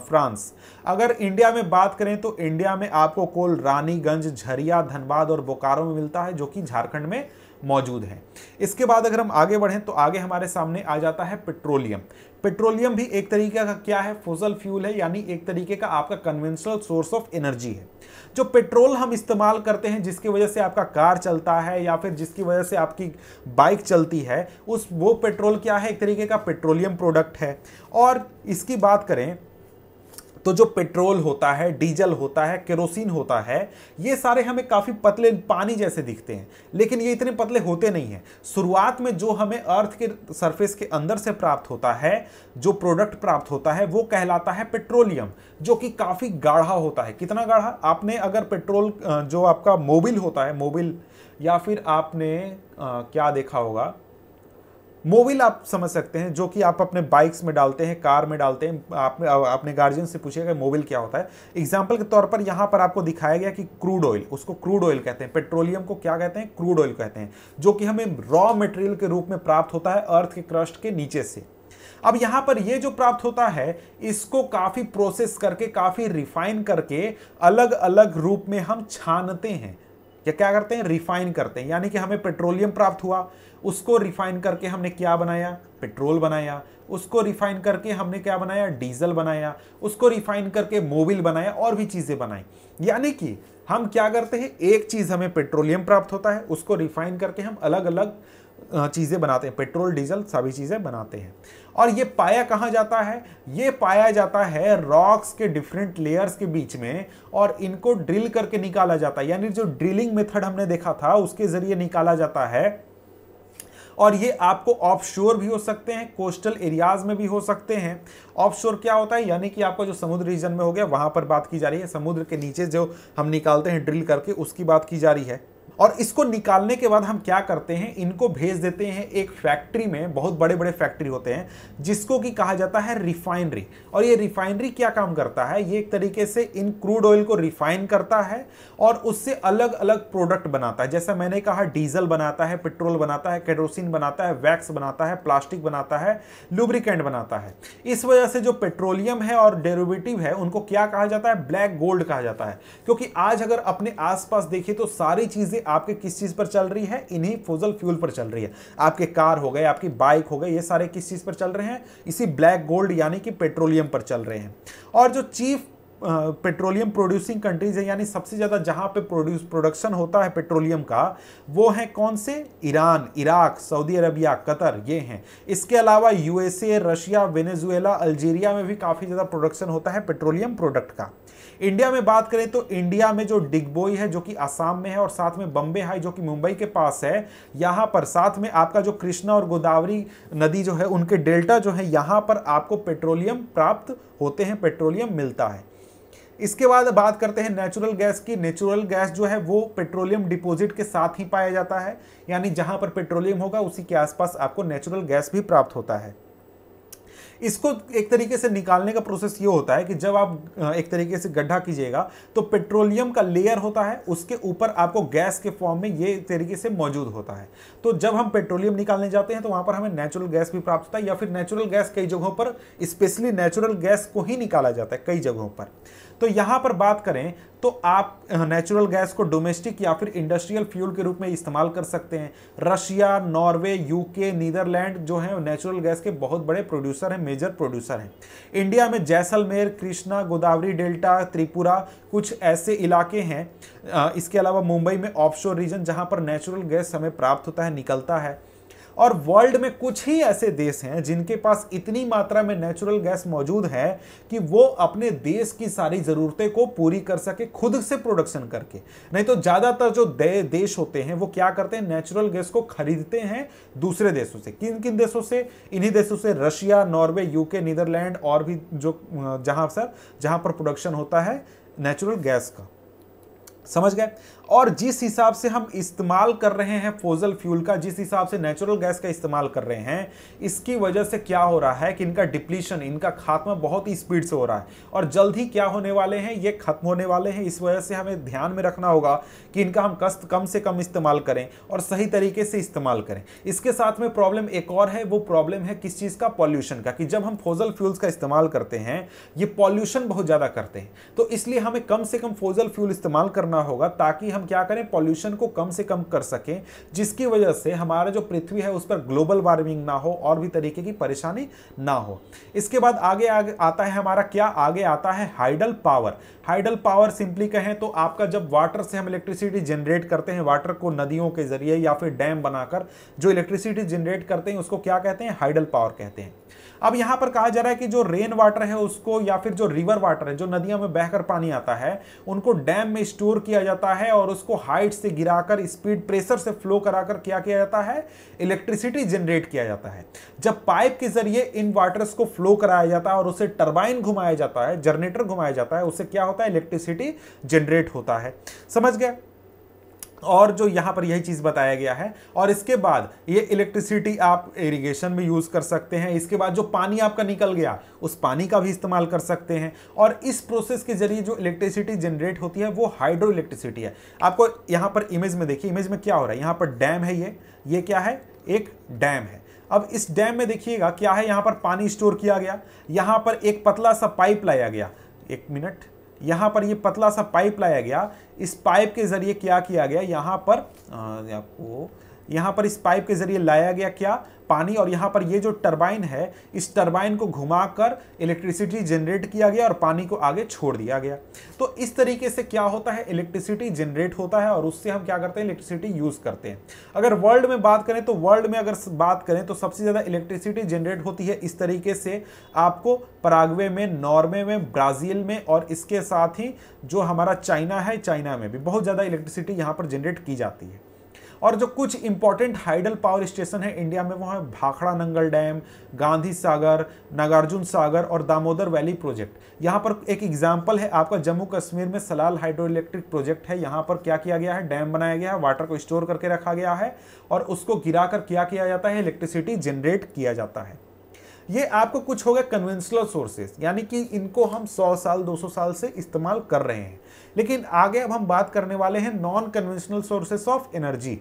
फ्रांस। अगर इंडिया में बात करें तो इंडिया में आपको कोल रानीगंज, झरिया, धनबाद और बोकारो में मिलता है, जो कि झारखंड में मौजूद है। इसके बाद अगर हम आगे बढ़ें तो आगे हमारे सामने आ जाता है पेट्रोलियम। पेट्रोलियम भी एक तरीके का क्या है, फॉसल फ्यूल है, यानी एक तरीके का आपका कन्वेंशनल सोर्स ऑफ एनर्जी है। जो पेट्रोल हम इस्तेमाल करते हैं, जिसकी वजह से आपका कार चलता है या फिर जिसकी वजह से आपकी बाइक चलती है, उस वो पेट्रोल क्या है, एक तरीके का पेट्रोलियम प्रोडक्ट है। और इसकी बात करें तो जो पेट्रोल होता है, डीजल होता है, केरोसिन होता है, ये सारे हमें काफ़ी पतले पानी जैसे दिखते हैं, लेकिन ये इतने पतले होते नहीं हैं। शुरुआत में जो हमें अर्थ के सरफेस के अंदर से प्राप्त होता है, जो प्रोडक्ट प्राप्त होता है, वो कहलाता है पेट्रोलियम, जो कि काफ़ी गाढ़ा होता है। कितना गाढ़ा, आपने अगर पेट्रोल जो आपका मोबिल होता है, मोबिल या फिर आपने आ, क्या देखा होगा, मोबिल आप समझ सकते हैं, जो कि आप अपने बाइक्स में डालते हैं, कार में डालते हैं। आप अपने गार्जियन से पूछिएगा मोबिल क्या होता है। एग्जाम्पल के तौर पर यहाँ पर आपको दिखाया गया कि क्रूड ऑयल, उसको क्रूड ऑयल कहते हैं, पेट्रोलियम को क्या कहते हैं, क्रूड ऑयल कहते हैं, जो कि हमें रॉ मटेरियल के रूप में प्राप्त होता है अर्थ के क्रस्ट के नीचे से। अब यहां पर ये जो प्राप्त होता है इसको काफी प्रोसेस करके, काफी रिफाइन करके अलग अलग रूप में हम छानते हैं या क्या करते हैं, रिफाइन करते हैं। यानी कि हमें पेट्रोलियम प्राप्त हुआ, उसको रिफाइन करके हमने क्या बनाया, पेट्रोल बनाया। उसको रिफाइन करके हमने क्या बनाया, डीजल बनाया। उसको रिफाइन करके मोबिल बनाया, और भी चीज़ें बनाई। यानी कि हम क्या करते हैं, एक चीज़ हमें पेट्रोलियम प्राप्त होता है, उसको रिफाइन करके हम अलग अलग चीज़ें बनाते हैं, पेट्रोल डीजल सभी चीज़ें बनाते हैं। और ये पाया कहाँ जाता है, ये पाया जाता है रॉक्स के डिफरेंट लेयर्स के बीच में, और इनको ड्रिल करके निकाला जाता है। यानी जो ड्रिलिंग मेथड हमने देखा था उसके ज़रिए निकाला जाता है। और ये आपको ऑफशोर भी हो सकते हैं, कोस्टल एरियाज में भी हो सकते हैं। ऑफशोर क्या होता है, यानी कि आपका जो समुद्र रीजन में हो गया, वहाँ पर बात की जा रही है। समुद्र के नीचे जो हम निकालते हैं ड्रिल करके, उसकी बात की जा रही है। और इसको निकालने के बाद हम क्या करते हैं, इनको भेज देते हैं एक फैक्ट्री में। बहुत बड़े बड़े फैक्ट्री होते हैं जिसको कि कहा जाता है रिफाइनरी। और ये रिफाइनरी क्या काम करता है, ये एक तरीके से इन क्रूड ऑयल को रिफाइन करता है और उससे अलग अलग प्रोडक्ट बनाता है। जैसा मैंने कहा, डीजल बनाता है, पेट्रोल बनाता है, केरोसिन बनाता है, वैक्स बनाता है, प्लास्टिक बनाता है, लुब्रिकेंट बनाता है। इस वजह से जो पेट्रोलियम है और डेरिवेटिव है उनको क्या कहा जाता है, ब्लैक गोल्ड कहा जाता है। क्योंकि आज अगर अपने आसपास देखिए तो सारी चीज़ें आपके किस चीज पर चल रही है, इन्हीं फॉसिल फ्यूल पर चल रही है। आपके कार हो गए, आपकी बाइक हो गए, ये सारे किस चीज पर चल रहे हैं, इसी ब्लैक गोल्ड यानी कि पेट्रोलियम पर चल रहे हैं। और जो चीफ पेट्रोलियम प्रोड्यूसिंग कंट्रीज है, यानी सबसे ज़्यादा जहाँ पे प्रोड्यूस प्रोडक्शन होता है पेट्रोलियम का, वो हैं कौन से, Iran, Iraq, Saudi Arabia, Qatar, ये हैं। इसके अलावा यूएसए, रशिया, वेनेजुएला, अल्जीरिया में भी काफ़ी ज़्यादा प्रोडक्शन होता है पेट्रोलियम प्रोडक्ट का। इंडिया में बात करें तो इंडिया में जो डिगबोई है जो कि आसाम में है, और साथ में बम्बे हाई जो कि मुंबई के पास है, यहाँ पर साथ में आपका जो कृष्णा और गोदावरी नदी जो है उनके डेल्टा जो है, यहाँ पर आपको पेट्रोलियम प्राप्त होते हैं, पेट्रोलियम मिलता है। इसके बाद बात करते हैं नेचुरल गैस की। नेचुरल गैस जो है वो पेट्रोलियम डिपॉजिट के साथ ही पाया जाता है, यानी जहां पर पेट्रोलियम होगा उसी के आसपास आपको नेचुरल गैस भी प्राप्त होता है। इसको एक तरीके से निकालने का प्रोसेस ये होता है कि जब आप एक तरीके से गड्ढा कीजिएगा तो पेट्रोलियम का लेयर होता है, उसके ऊपर आपको गैस के फॉर्म में ये एक तरीके से मौजूद होता है। तो जब हम पेट्रोलियम निकालने जाते हैं तो वहाँ पर हमें नेचुरल गैस भी प्राप्त होता है, या फिर नेचुरल गैस कई जगहों पर, स्पेशली नेचुरल गैस को ही निकाला जाता है कई जगहों पर। तो यहाँ पर बात करें तो आप नेचुरल गैस को डोमेस्टिक या फिर इंडस्ट्रियल फ्यूल के रूप में इस्तेमाल कर सकते हैं। रशिया, नॉर्वे, यूके, नीदरलैंड जो है नेचुरल गैस के बहुत बड़े प्रोड्यूसर हैं, मेजर प्रोड्यूसर हैं। इंडिया में जैसलमेर, कृष्णा, गोदावरी डेल्टा, त्रिपुरा, कुछ ऐसे इलाके हैं। इसके अलावा मुंबई में ऑफशोर रीजन जहाँ पर नेचुरल गैस हमें प्राप्त होता है, निकलता है। और वर्ल्ड में कुछ ही ऐसे देश हैं जिनके पास इतनी मात्रा में नेचुरल गैस मौजूद है कि वो अपने देश की सारी ज़रूरतें को पूरी कर सके खुद से प्रोडक्शन करके। नहीं तो ज़्यादातर जो दे, देश होते हैं वो क्या करते हैं, नेचुरल गैस को खरीदते हैं दूसरे देशों से। किन किन देशों से, इन्हीं देशों से रशिया, नॉर्वे, यूके, नीदरलैंड और भी जो जहाँ सर जहाँ पर प्रोडक्शन होता है नेचुरल गैस का। समझ गए। और जिस हिसाब से हम इस्तेमाल कर रहे हैं फॉसिल फ्यूल का, जिस हिसाब से नेचुरल गैस का इस्तेमाल कर रहे हैं, इसकी वजह से क्या हो रहा है कि इनका डिप्लीशन, इनका खात्मा बहुत ही स्पीड से हो रहा है। और जल्द ही क्या होने वाले हैं, ये खत्म होने वाले हैं। इस वजह से हमें ध्यान में रखना होगा कि इनका हम कष्ट कम से कम इस्तेमाल करें और सही तरीके से इस्तेमाल करें। इसके साथ में प्रॉब्लम एक और है, वो प्रॉब्लम है किस चीज़ का, पॉल्यूशन का। कि जब हम फॉसिल फ्यूल्स का इस्तेमाल करते हैं ये पॉल्यूशन बहुत ज़्यादा करते हैं, तो इसलिए हमें कम से कम फॉसिल फ्यूल इस्तेमाल करना होगा ताकि हम क्या करें, पॉल्यूशन को कम से कम कर सकें, जिसकी वजह से हमारा जो पृथ्वी है उस पर ग्लोबल वार्मिंग ना हो और भी तरीके की परेशानी ना हो। इसके बाद आगे आगे आता है हमारा क्या, आगे आता है hydel power. Hydel power simply कहें तो आपका जब वाटर से हम इलेक्ट्रिसिटी जनरेट करते हैं, वाटर को नदियों के जरिए या फिर डैम बनाकर जो इलेक्ट्रिसिटी जनरेट करते हैं उसको क्या कहते हैं, हाइडल पावर कहते हैं। अब यहाँ पर कहा जा रहा है कि जो रेन वाटर है उसको, या फिर जो रिवर वाटर है, जो नदियों में बहकर पानी आता है, उनको डैम में स्टोर किया जाता है और उसको हाइट से गिराकर, स्पीड, प्रेशर से फ्लो कराकर क्या किया जाता है, इलेक्ट्रिसिटी जनरेट किया जाता है। जब पाइप के जरिए इन वाटर्स को फ्लो कराया जाता है और उसे टर्बाइन घुमाया जाता है, जनरेटर घुमाया जाता है, उससे क्या होता है, इलेक्ट्रिसिटी जनरेट होता है। समझ गया। और जो यहाँ पर यही चीज़ बताया गया है। और इसके बाद ये इलेक्ट्रिसिटी आप इरिगेशन में यूज़ कर सकते हैं। इसके बाद जो पानी आपका निकल गया उस पानी का भी इस्तेमाल कर सकते हैं। और इस प्रोसेस के जरिए जो इलेक्ट्रिसिटी जनरेट होती है वो हाइड्रो इलेक्ट्रिसिटी है। आपको यहाँ पर इमेज में देखिए, इमेज में क्या हो रहा है, यहाँ पर डैम है, ये ये क्या है, एक डैम है। अब इस डैम में देखिएगा क्या है, यहाँ पर पानी स्टोर किया गया, यहाँ पर एक पतला सा पाइप लाया गया, एक मिनट, यहाँ पर ये पतला सा पाइप लाया गया। इस पाइप के जरिए क्या किया गया, यहाँ पर आपको यहाँ पर इस पाइप के जरिए लाया गया क्या, पानी। और यहाँ पर ये जो टरबाइन है इस टरबाइन को घुमाकर इलेक्ट्रिसिटी जनरेट किया गया और पानी को आगे छोड़ दिया गया। तो इस तरीके से क्या होता है, इलेक्ट्रिसिटी जनरेट होता है और उससे हम क्या करते हैं, इलेक्ट्रिसिटी यूज़ करते हैं। अगर वर्ल्ड में बात करें तो वर्ल्ड में अगर बात करें तो सबसे ज़्यादा इलेक्ट्रिसिटी जनरेट होती है इस तरीके से। आपको पराग्वे में, नॉर्वे में, ब्राज़ील में और इसके साथ ही जो हमारा चाइना है, चाइना में भी बहुत ज़्यादा इलेक्ट्रिसिटी यहाँ पर जनरेट की जाती है। और जो कुछ इंपॉर्टेंट हाइडल पावर स्टेशन है इंडिया में वो है भाखड़ा नंगल डैम, गांधी सागर, नागार्जुन सागर और दामोदर वैली प्रोजेक्ट। यहाँ पर एक एग्जाम्पल है आपका जम्मू कश्मीर में सलाल हाइड्रो इलेक्ट्रिक प्रोजेक्ट है। यहाँ पर क्या किया गया है, डैम बनाया गया है, वाटर को स्टोर करके रखा गया है और उसको गिरा कर क्या किया जाता है, इलेक्ट्रिसिटी जनरेट किया जाता है। ये आपको कुछ हो गया कन्वेंशनल सोर्सेज, यानी कि इनको हम सौ साल दो सौ साल से इस्तेमाल कर रहे हैं। लेकिन आगे अब हम बात करने वाले हैं non conventional sources of energy,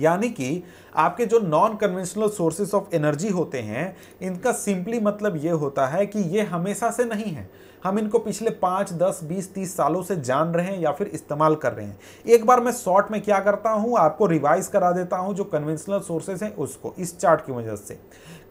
यानी कि आपके जो non conventional sources of energy होते हैं इनका सिंपली मतलब ये होता है कि ये हमेशा से नहीं है, हम इनको पिछले पाँच, दस, बीस, तीस सालों से जान रहे हैं या फिर इस्तेमाल कर रहे हैं। एक बार मैं शॉर्ट में क्या करता हूं, आपको रिवाइज करा देता हूं जो कन्वेंशनल सोर्सेज हैं उसको इस चार्ट की वजह से।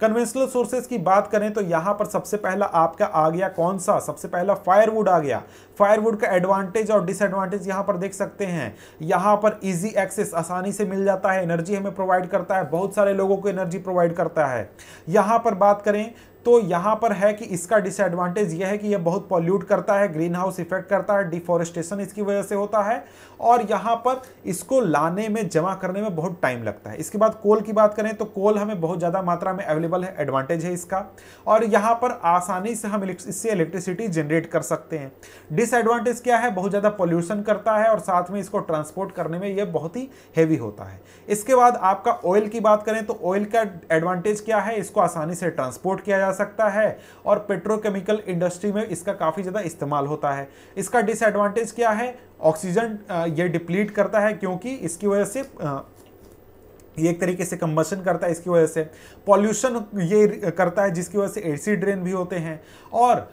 कन्वेंशनल सोर्सेज की बात करें तो यहाँ पर सबसे पहला आपका आ गया कौन सा, सबसे पहला फायरवुड आ गया। फायरवुड का एडवांटेज और डिसएडवांटेज यहाँ पर देख सकते हैं। यहाँ पर ईजी एक्सेस, आसानी से मिल जाता है, एनर्जी हमें प्रोवाइड करता है, बहुत सारे लोगों को एनर्जी प्रोवाइड करता है। यहाँ पर बात करें तो यहाँ पर है कि इसका डिसएडवांटेज यह है कि यह बहुत पॉल्यूट करता है, ग्रीन हाउस इफेक्ट करता है, डिफॉरेस्टेशन इसकी वजह से होता है और यहाँ पर इसको लाने में, जमा करने में बहुत टाइम लगता है। इसके बाद कोल की बात करें तो कोल हमें बहुत ज़्यादा मात्रा में अवेलेबल है, एडवांटेज है इसका। और यहाँ पर आसानी से हम इससे इलेक्ट्रिसिटी जनरेट कर सकते हैं। डिसएडवांटेज क्या है, बहुत ज़्यादा पॉल्यूशन करता है और साथ में इसको ट्रांसपोर्ट करने में यह बहुत ही हैवी होता है। इसके बाद आपका ऑयल की बात करें तो ऑयल का एडवांटेज क्या है, इसको आसानी से ट्रांसपोर्ट किया सकता है और पेट्रोकेमिकल इंडस्ट्री में इसका काफी ज्यादा इस्तेमाल होता है। इसका डिसएडवांटेज क्या है, ऑक्सीजन ये डिप्लीट करता है क्योंकि इसकी वजह से ये एक तरीके से कंबशन करता है, इसकी वजह से पॉल्यूशन ये करता है जिसकी वजह से एसिड रेन भी होते हैं। और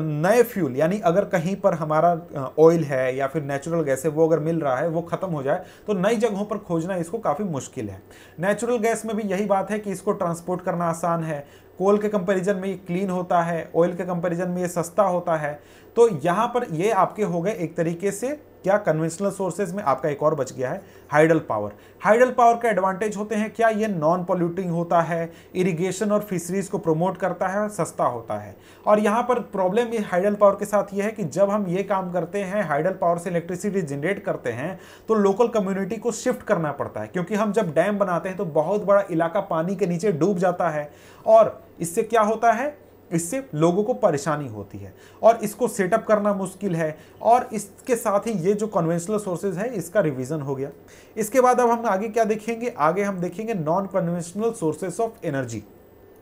नए फ्यूल, यानी अगर कहीं पर हमारा ऑयल है या फिर नेचुरल गैस है वो अगर मिल रहा है, वो ख़त्म हो जाए तो नई जगहों पर खोजना इसको काफ़ी मुश्किल है। नेचुरल गैस में भी यही बात है कि इसको ट्रांसपोर्ट करना आसान है, कोल के कंपैरिजन में ये क्लीन होता है, ऑयल के कंपैरिजन में ये सस्ता होता है। तो यहाँ पर ये आपके हो गए एक तरीके से क्या कन्वेंशनल सोर्सेज में। आपका एक और बच गया है हाइडल पावर। हाइडल पावर का एडवांटेज होते हैं क्या, ये नॉन पॉल्यूटिंग होता है, इरिगेशन और फिशरीज को प्रमोट करता है, सस्ता होता है। और यहाँ पर प्रॉब्लम ये हाइडल पावर के साथ ये है कि जब हम ये काम करते हैं, हाइडल पावर से इलेक्ट्रिसिटी जनरेट करते हैं, तो लोकल कम्युनिटी को शिफ्ट करना पड़ता है क्योंकि हम जब डैम बनाते हैं तो बहुत बड़ा इलाका पानी के नीचे डूब जाता है और इससे क्या होता है, इससे लोगों को परेशानी होती है और इसको सेटअप करना मुश्किल है। और इसके साथ ही ये जो कन्वेंशनल सोर्सेज है इसका रिवीजन हो गया। इसके बाद अब हम आगे क्या देखेंगे, आगे हम देखेंगे non conventional sources of energy.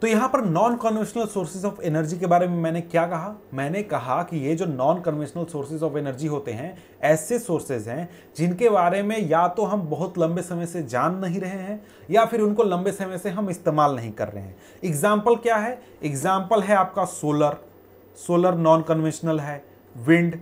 तो यहाँ पर non conventional sources of energy के बारे में मैंने क्या कहा, मैंने कहा कि ये जो non conventional sources of energy होते हैं ऐसे सोर्सेज हैं जिनके बारे में या तो हम बहुत लंबे समय से जान नहीं रहे हैं या फिर उनको लंबे समय से हम इस्तेमाल नहीं कर रहे हैं। एग्जाम्पल क्या है, एग्जाम्पल है आपका सोलर, सोलर नॉन कन्वेंशनल है। विंड,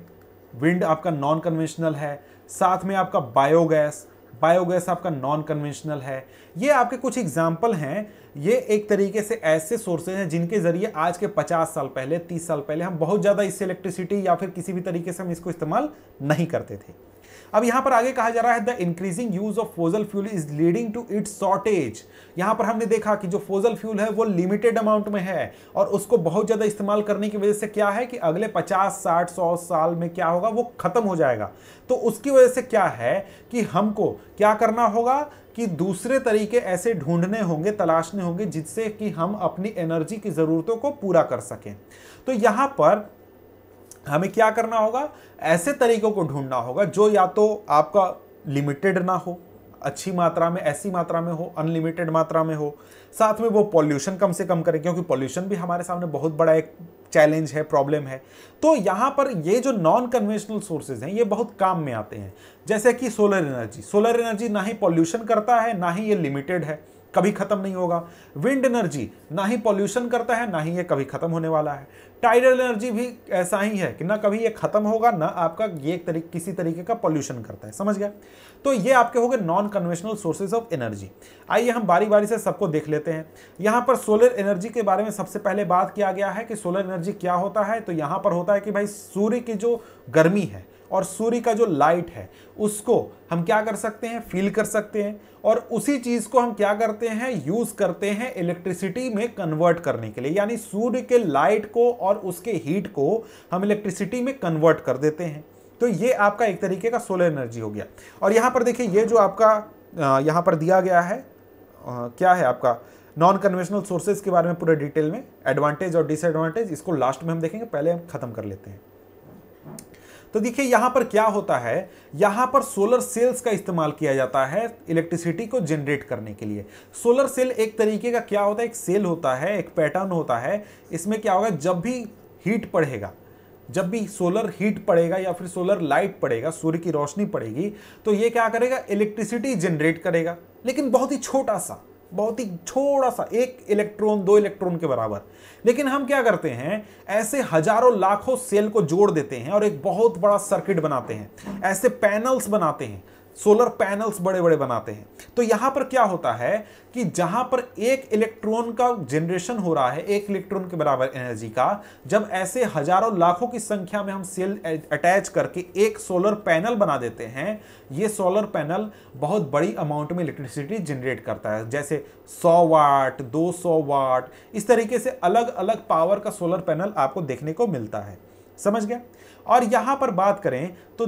विंड आपका नॉन कन्वेंशनल है। साथ में आपका बायोगैस, बायोगैस आपका नॉन कन्वेंशनल है। ये आपके कुछ एग्जाम्पल हैं। ये एक तरीके से ऐसे सोर्सेज हैं जिनके ज़रिए आज के पचास साल पहले, तीस साल पहले हम बहुत ज़्यादा इससे इलेक्ट्रिसिटी या फिर किसी भी तरीके से हम इसको इस्तेमाल नहीं करते थे। अब यहाँ पर आगे कहा जा रहा है the increasing use of fossil fuel is leading to its shortage. यहाँ पर हमने देखा कि जो फोजल फ्यूल है वो लिमिटेड अमाउंट में है और उसको बहुत ज़्यादा इस्तेमाल करने की वजह से क्या है कि अगले पचास, साठ, सौ साल में क्या होगा, वो ख़त्म हो जाएगा। तो उसकी वजह से क्या है कि हमको क्या करना होगा कि दूसरे तरीके ऐसे ढूंढने होंगे, तलाशने होंगे जिससे कि हम अपनी एनर्जी की ज़रूरतों को पूरा कर सकें। तो यहाँ पर हमें क्या करना होगा, ऐसे तरीकों को ढूंढना होगा जो या तो आपका लिमिटेड ना हो, अच्छी मात्रा में, ऐसी मात्रा में हो, अनलिमिटेड मात्रा में हो। साथ में वो पॉल्यूशन कम से कम करें, क्योंकि पॉल्यूशन भी हमारे सामने बहुत बड़ा एक चैलेंज है, प्रॉब्लम है। तो यहाँ पर ये जो नॉन कन्वेंशनल सोर्सेज हैं ये बहुत काम में आते हैं, जैसे कि सोलर एनर्जी। सोलर एनर्जी ना ही पॉल्यूशन करता है, ना ही ये लिमिटेड है, कभी खत्म नहीं होगा। विंड एनर्जी ना ही पॉल्यूशन करता है, ना ही ये कभी खत्म होने वाला है। टाइडल एनर्जी भी ऐसा ही है कि ना कभी ये खत्म होगा, ना आपका ये तरीके किसी तरीके का पॉल्यूशन करता है। समझ गया? तो ये आपके हो गए non conventional sources of energy. आइए हम बारी बारी से सबको देख लेते हैं। यहाँ पर सोलर एनर्जी के बारे में सबसे पहले बात किया गया है कि सोलर एनर्जी क्या होता है। तो यहाँ पर होता है कि भाई सूर्य की जो गर्मी है और सूर्य का जो लाइट है उसको हम क्या कर सकते हैं, फील कर सकते हैं, और उसी चीज़ को हम क्या करते हैं, यूज़ करते हैं इलेक्ट्रिसिटी में कन्वर्ट करने के लिए। यानी सूर्य के लाइट को और उसके हीट को हम इलेक्ट्रिसिटी में कन्वर्ट कर देते हैं। तो ये आपका एक तरीके का सोलर एनर्जी हो गया। और यहाँ पर देखिए ये जो आपका यहाँ पर दिया गया है क्या है आपका नॉन कन्वेंशनल सोर्सेज के बारे में पूरे डिटेल में, एडवांटेज और डिसएडवांटेज, इसको लास्ट में हम देखेंगे, पहले हम ख़त्म कर लेते हैं। तो देखिए यहाँ पर क्या होता है, यहाँ पर सोलर सेल्स का इस्तेमाल किया जाता है इलेक्ट्रिसिटी को जनरेट करने के लिए। सोलर सेल एक तरीके का क्या होता है, एक सेल होता है, एक पैटर्न होता है। इसमें क्या होगा, जब भी हीट पड़ेगा, जब भी सोलर हीट पड़ेगा या फिर सोलर लाइट पड़ेगा, सूर्य की रोशनी पड़ेगी, तो ये क्या करेगा, इलेक्ट्रिसिटी जनरेट करेगा, लेकिन बहुत ही छोटा सा, बहुत ही छोटा सा, एक इलेक्ट्रॉन दो इलेक्ट्रॉन के बराबर। लेकिन हम क्या करते हैं, ऐसे हजारों लाखों सेल को जोड़ देते हैं और एक बहुत बड़ा सर्किट बनाते हैं, ऐसे पैनल्स बनाते हैं, सोलर पैनल्स बड़े बड़े बनाते हैं। तो यहाँ पर क्या होता है कि जहाँ पर एक इलेक्ट्रॉन का जनरेशन हो रहा है, एक इलेक्ट्रॉन के बराबर एनर्जी का, जब ऐसे हजारों लाखों की संख्या में हम सेल अटैच करके एक सोलर पैनल बना देते हैं, ये सोलर पैनल बहुत बड़ी अमाउंट में इलेक्ट्रिसिटी जनरेट करता है, जैसे सौ वाट, दो सौ वाट, इस तरीके से अलग अलग पावर का सोलर पैनल आपको देखने को मिलता है। समझ गया? और यहाँ पर बात करें तो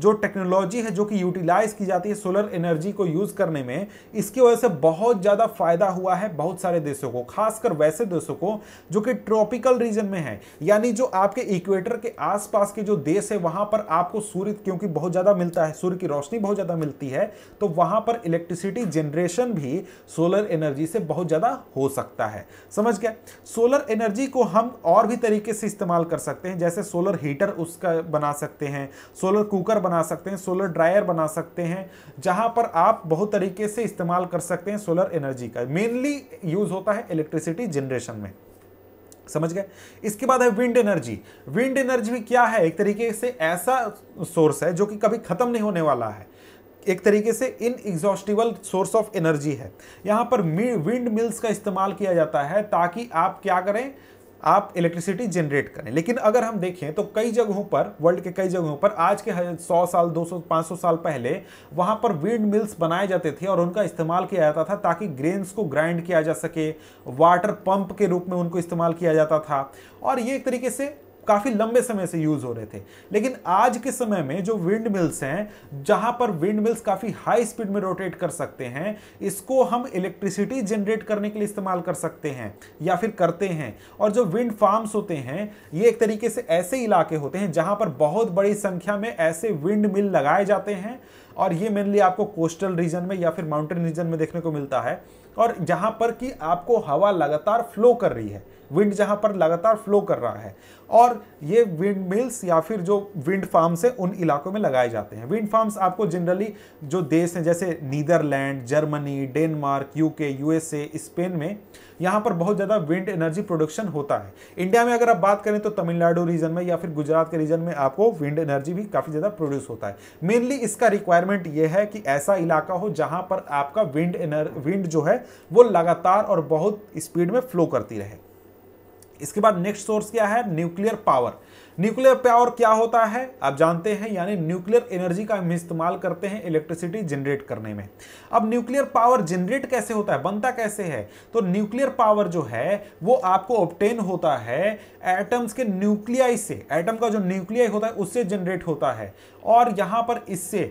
जो टेक्नोलॉजी है जो कि यूटिलाइज की जाती है सोलर एनर्जी को यूज़ करने में, इसकी वजह से बहुत ज़्यादा फायदा हुआ है बहुत सारे देशों को, खासकर वैसे देशों को जो कि ट्रॉपिकल रीजन में है, यानी जो आपके इक्वेटर के आसपास के जो देश है वहाँ पर आपको सूर्य क्योंकि बहुत ज़्यादा मिलता है, सूर्य की रोशनी बहुत ज़्यादा मिलती है, तो वहाँ पर इलेक्ट्रिसिटी जनरेशन भी सोलर एनर्जी से बहुत ज़्यादा हो सकता है। समझ गया? सोलर एनर्जी को हम और भी तरीके से इस्तेमाल कर सकते हैं, जैसे सोलर हीटर उसका बना सकते हैं, सोलर कुकर बना सकते हैं, सोलर ड्रायर बना सकते हैं, जहां पर आप बहुत तरीके से इस्तेमाल कर सकते हैं। सोलर एनर्जी का मेनली यूज होता है इलेक्ट्रिसिटी जनरेशन में। समझ गए? इसके बाद है विंड एनर्जी। विंड एनर्जी भी क्या है, एक तरीके से ऐसा सोर्स है जो कि कभी खत्म नहीं होने वाला है, एक तरीके से inexhaustible source of energy है। यहां पर विंड मिल्स का इस्तेमाल किया जाता है ताकि आप क्या करें, आप इलेक्ट्रिसिटी जनरेट करें। लेकिन अगर हम देखें तो कई जगहों पर, वर्ल्ड के कई जगहों पर, आज के सौ साल, दो सौ, पाँच सौ साल पहले वहाँ पर विंड मिल्स बनाए जाते थे और उनका इस्तेमाल किया जाता था ताकि ग्रेन्स को ग्राइंड किया जा सके, वाटर पंप के रूप में उनको इस्तेमाल किया जाता था, और ये एक तरीके से काफ़ी लंबे समय से यूज़ हो रहे थे। लेकिन आज के समय में जो विंड मिल्स हैं, जहां पर विंड मिल्स काफ़ी हाई स्पीड में रोटेट कर सकते हैं, इसको हम इलेक्ट्रिसिटी जनरेट करने के लिए इस्तेमाल कर सकते हैं या फिर करते हैं। और जो विंड फार्म्स होते हैं, ये एक तरीके से ऐसे इलाके होते हैं जहां पर बहुत बड़ी संख्या में ऐसे विंड मिल लगाए जाते हैं, और ये मेनली आपको कोस्टल रीजन में या फिर माउंटेन रीजन में देखने को मिलता है, और जहाँ पर कि आपको हवा लगातार फ्लो कर रही है, विंड जहाँ पर लगातार फ्लो कर रहा है, और ये विंड मिल्स या फिर जो विंड फार्म्स हैं उन इलाकों में लगाए जाते हैं। विंड फार्म्स आपको जनरली जो देश हैं जैसे Netherlands, Germany, Denmark, UK, USA, Spain में यहाँ पर बहुत ज़्यादा विंड एनर्जी प्रोडक्शन होता है। इंडिया में अगर आप बात करें तो तमिलनाडु रीजन में या फिर गुजरात के रीजन में आपको विंड एनर्जी भी काफ़ी ज़्यादा प्रोड्यूस होता है। मेनली इसका रिक्वायरमेंट ये है कि ऐसा इलाका हो जहाँ पर आपका विंड एनर विंड जो है वो लगातार और बहुत स्पीड में फ्लो करती रहे। इसके बाद नेक्स्ट सोर्स क्या है, न्यूक्लियर पावर। न्यूक्लियर पावर क्या होता है आप जानते हैं, यानी न्यूक्लियर एनर्जी का हम इस्तेमाल करते हैं इलेक्ट्रिसिटी जनरेट करने में। अब न्यूक्लियर पावर जनरेट कैसे होता है, बनता कैसे है, तो न्यूक्लियर पावर जो है वो आपको ऑब्टेन होता है एटम्स के न्यूक्लियाई से। एटम का जो न्यूक्लियाई होता है उससे जनरेट होता है, और यहाँ पर इससे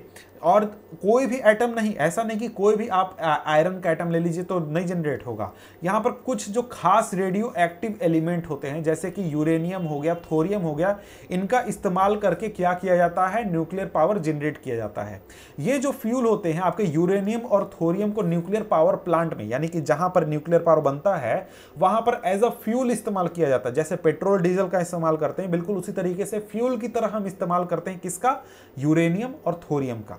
और कोई भी एटम नहीं, ऐसा नहीं कि कोई भी आप आयरन का एटम ले लीजिए तो नहीं जनरेट होगा। यहाँ पर कुछ जो खास रेडियो एक्टिव एलिमेंट होते हैं जैसे कि यूरेनियम हो गया, थोरियम हो गया, इनका इस्तेमाल करके क्या किया जाता है, न्यूक्लियर पावर जनरेट किया जाता है। ये जो फ्यूल होते हैं आपके यूरेनियम और थोरियम को न्यूक्लियर पावर प्लांट में यानी कि जहाँ पर न्यूक्लियर पावर बनता है वहाँ पर एज अ फ्यूल इस्तेमाल किया जाता है। जैसे पेट्रोल डीजल का इस्तेमाल करते हैं, बिल्कुल उसी तरीके से फ्यूल की तरह हम इस्तेमाल करते हैं किसका, यूरेनियम और थोरियम का।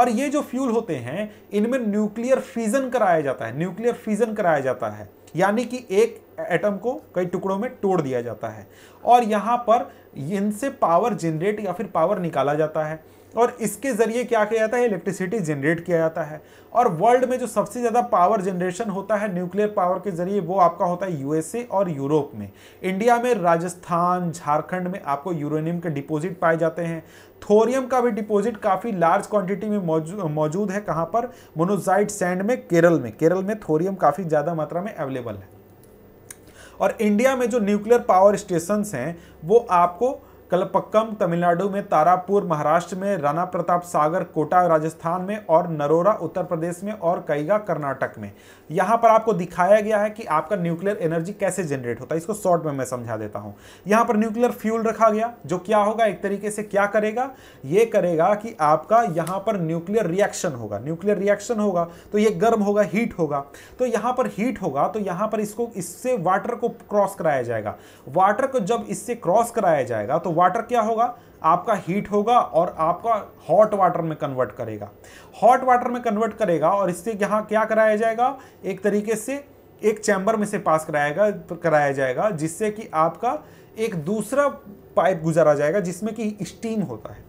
और ये जो फ्यूल होते हैं इनमें न्यूक्लियर फ्यूजन कराया जाता है, न्यूक्लियर फ्यूजन कराया जाता है यानी कि एक एटम को कई टुकड़ों में तोड़ दिया जाता है और यहाँ पर इनसे पावर जनरेट या फिर पावर निकाला जाता है और इसके ज़रिए क्या किया जाता है, इलेक्ट्रिसिटी जनरेट किया जाता है। और वर्ल्ड में जो सबसे ज़्यादा पावर जनरेशन होता है न्यूक्लियर पावर के ज़रिए वो आपका होता है यूएसए और यूरोप में। इंडिया में राजस्थान, झारखंड में आपको यूरेनियम के डिपॉजिट पाए जाते हैं। थोरियम का भी डिपॉजिट काफ़ी लार्ज क्वांटिटी में मौजू, मौजूद है। कहाँ पर, मोनोजाइट सैंड में, केरल में। केरल में थोरियम काफ़ी ज़्यादा मात्रा में अवेलेबल है। और इंडिया में जो न्यूक्लियर पावर स्टेशंस हैं वो आपको कलपक्कम तमिलनाडु में, तारापुर महाराष्ट्र में, राणा प्रताप सागर कोटा राजस्थान में और नरोरा उत्तर प्रदेश में और कैगा कर्नाटक में। यहाँ पर आपको दिखाया गया है कि आपका न्यूक्लियर एनर्जी कैसे जनरेट होता है। इसको शॉर्ट में मैं समझा देता हूँ। यहाँ पर न्यूक्लियर फ्यूल रखा गया जो क्या होगा, एक तरीके से क्या करेगा, ये करेगा कि आपका यहाँ पर न्यूक्लियर रिएक्शन होगा। न्यूक्लियर रिएक्शन होगा तो ये गर्म होगा, हीट होगा। तो यहाँ पर हीट होगा तो यहाँ पर इसको इससे वाटर को क्रॉस कराया जाएगा। वाटर को जब इससे क्रॉस कराया जाएगा तो वाटर क्या होगा, आपका हीट होगा और आपका हॉट वाटर में कन्वर्ट करेगा। हॉट वाटर में कन्वर्ट करेगा और इससे यहाँ क्या कराया जाएगा, एक तरीके से एक चैम्बर में से पास कराएगा कराया जाएगा जिससे कि आपका एक दूसरा पाइप गुजारा जाएगा जिसमें कि स्टीम होता है।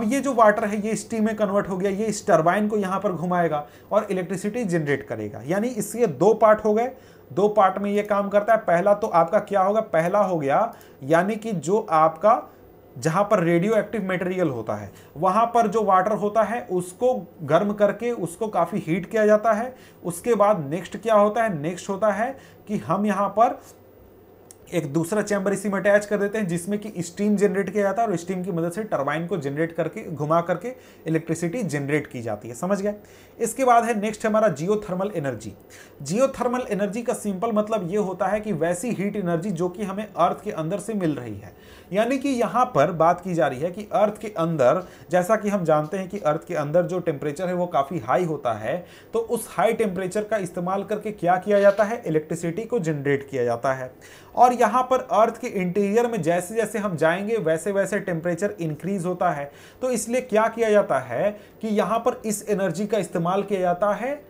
अब ये जो वाटर है ये स्टीम में कन्वर्ट हो गया, ये इस टर्बाइन को यहाँ पर घुमाएगा और इलेक्ट्रिसिटी जनरेट करेगा। यानी इसके दो पार्ट हो गए, दो पार्ट में ये काम करता है। पहला तो आपका क्या होगा, पहला हो गया यानी कि जो आपका जहाँ पर रेडियो एक्टिव मटेरियल होता है वहाँ पर जो वाटर होता है उसको गर्म करके उसको काफ़ी हीट किया जाता है। उसके बाद नेक्स्ट क्या होता है, नेक्स्ट होता है कि हम यहाँ पर एक दूसरा चैम्बर इसी में अटैच कर देते हैं जिसमें कि स्टीम जनरेट किया जाता है और स्टीम की मदद से टरबाइन को जनरेट करके घुमा करके इलेक्ट्रिसिटी जनरेट की जाती है। समझ गए। इसके बाद है नेक्स्ट हमारा जियोथर्मल एनर्जी। जियोथर्मल एनर्जी का सिंपल मतलब ये होता है कि वैसी हीट एनर्जी जो कि हमें अर्थ के अंदर से मिल रही है। यानी कि यहाँ पर बात की जा रही है कि अर्थ के अंदर, जैसा कि हम जानते हैं कि अर्थ के अंदर जो टेम्परेचर है वो काफ़ी हाई होता है, तो उस हाई टेम्परेचर का इस्तेमाल करके क्या किया जाता है, इलेक्ट्रिसिटी को जनरेट किया जाता है। और यहाँ पर अर्थ के इंटीरियर में जैसे जैसे हम जाएंगे वैसे वैसे टेम्परेचर इंक्रीज होता है, तो इसलिए क्या किया जाता है कि यहाँ पर इस एनर्जी का इस्तेमाल किया जाता है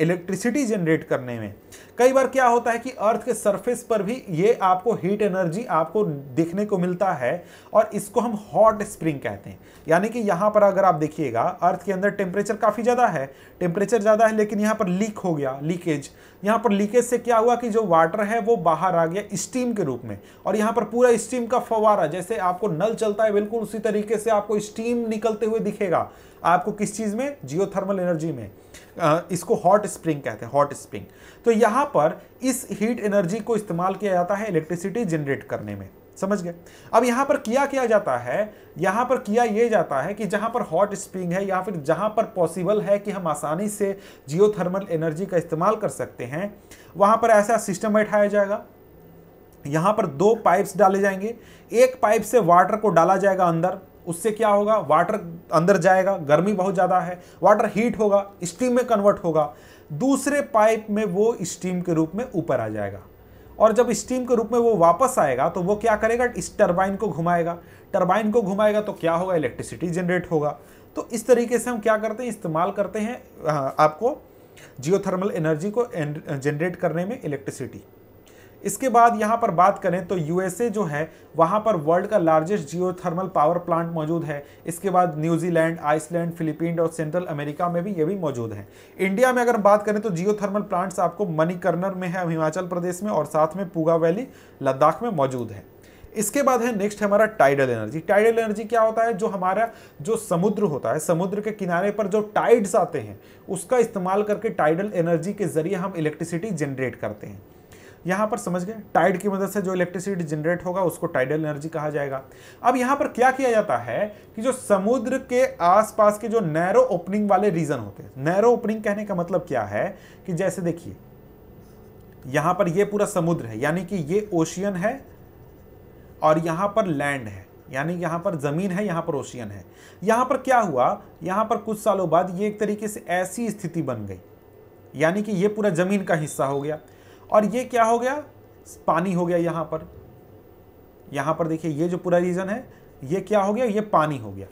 इलेक्ट्रिसिटी जनरेट करने में। कई बार क्या होता है कि अर्थ के सरफेस पर भी ये आपको हीट एनर्जी आपको देखने को मिलता है और इसको हम हॉट स्प्रिंग कहते हैं। यानी कि यहाँ पर अगर आप देखिएगा अर्थ के अंदर टेम्परेचर काफ़ी ज़्यादा है, टेम्परेचर ज़्यादा है लेकिन यहाँ पर लीक हो गया, लीकेज। यहाँ पर लीकेज से क्या हुआ कि जो वाटर है वो बाहर आ गया स्टीम के रूप में और यहाँ पर पूरा स्टीम का फव्वारा, जैसे आपको नल चलता है बिल्कुल उसी तरीके से आपको स्टीम निकलते हुए दिखेगा। आपको किस चीज़ में, जियोथर्मल एनर्जी में। इसको हॉट स्प्रिंग कहते हैं, हॉट स्प्रिंग। तो यहाँ पर इस हीट एनर्जी को इस्तेमाल किया जाता है इलेक्ट्रिसिटी जनरेट करने में। समझ गए। अब यहाँ पर किया क्या जाता है, यहाँ पर किया ये जाता है कि जहाँ पर हॉट स्प्रिंग है या फिर जहाँ पर पॉसिबल है कि हम आसानी से जियोथर्मल एनर्जी का इस्तेमाल कर सकते हैं वहाँ पर ऐसा सिस्टम बैठाया जाएगा। यहाँ पर दो पाइप्स डाले जाएंगे, एक पाइप से वाटर को डाला जाएगा अंदर, उससे क्या होगा, वाटर अंदर जाएगा, गर्मी बहुत ज़्यादा है, वाटर हीट होगा, स्टीम में कन्वर्ट होगा। दूसरे पाइप में वो स्टीम के रूप में ऊपर आ जाएगा और जब स्टीम के रूप में वो वापस आएगा तो वो क्या करेगा, इस टरबाइन को घुमाएगा। टरबाइन को घुमाएगा तो क्या होगा, इलेक्ट्रिसिटी जनरेट होगा। तो इस तरीके से हम क्या करते हैं, इस्तेमाल करते हैं आपको जियोथर्मल एनर्जी को जनरेट करने में, इलेक्ट्रिसिटी। इसके बाद यहाँ पर बात करें तो यूएसए जो है वहाँ पर वर्ल्ड का लार्जेस्ट जियोथर्मल पावर प्लांट मौजूद है। इसके बाद न्यूजीलैंड, आइसलैंड, फिलीपींस और सेंट्रल अमेरिका में भी ये भी मौजूद है। इंडिया में अगर बात करें तो जियोथर्मल प्लांट्स आपको मणिकरण में है हिमाचल प्रदेश में और साथ में पूगा वैली लद्दाख में मौजूद है। इसके बाद है नेक्स्ट हमारा टाइडल एनर्जी। टाइडल एनर्जी क्या होता है, जो हमारा जो समुद्र होता है, समुद्र के किनारे पर जो टाइड्स आते हैं उसका इस्तेमाल करके टाइडल एनर्जी के जरिए हम इलेक्ट्रिसिटी जनरेट करते हैं। यहाँ पर समझ गए, टाइड की मदद से जो इलेक्ट्रिसिटी जनरेट होगा उसको टाइडल एनर्जी कहा जाएगा। अब यहाँ पर क्या किया जाता है कि जो समुद्र के आसपास के जो नैरो ओपनिंग वाले रीजन होते हैं, नैरो ओपनिंग कहने का मतलब क्या है कि जैसे देखिए यहाँ पर ये पूरा समुद्र है यानी कि ये ओशियन है और यहाँ पर लैंड है यानी यहाँ पर ज़मीन है, यहाँ पर ओशियन है। यहाँ पर क्या हुआ, यहाँ पर कुछ सालों बाद ये एक तरीके से ऐसी स्थिति बन गई यानी कि ये पूरा ज़मीन का हिस्सा हो गया और ये क्या हो गया, पानी हो गया। यहाँ पर यहाँ पर देखिए ये जो पूरा रीजन है ये क्या हो गया, ये पानी हो गया।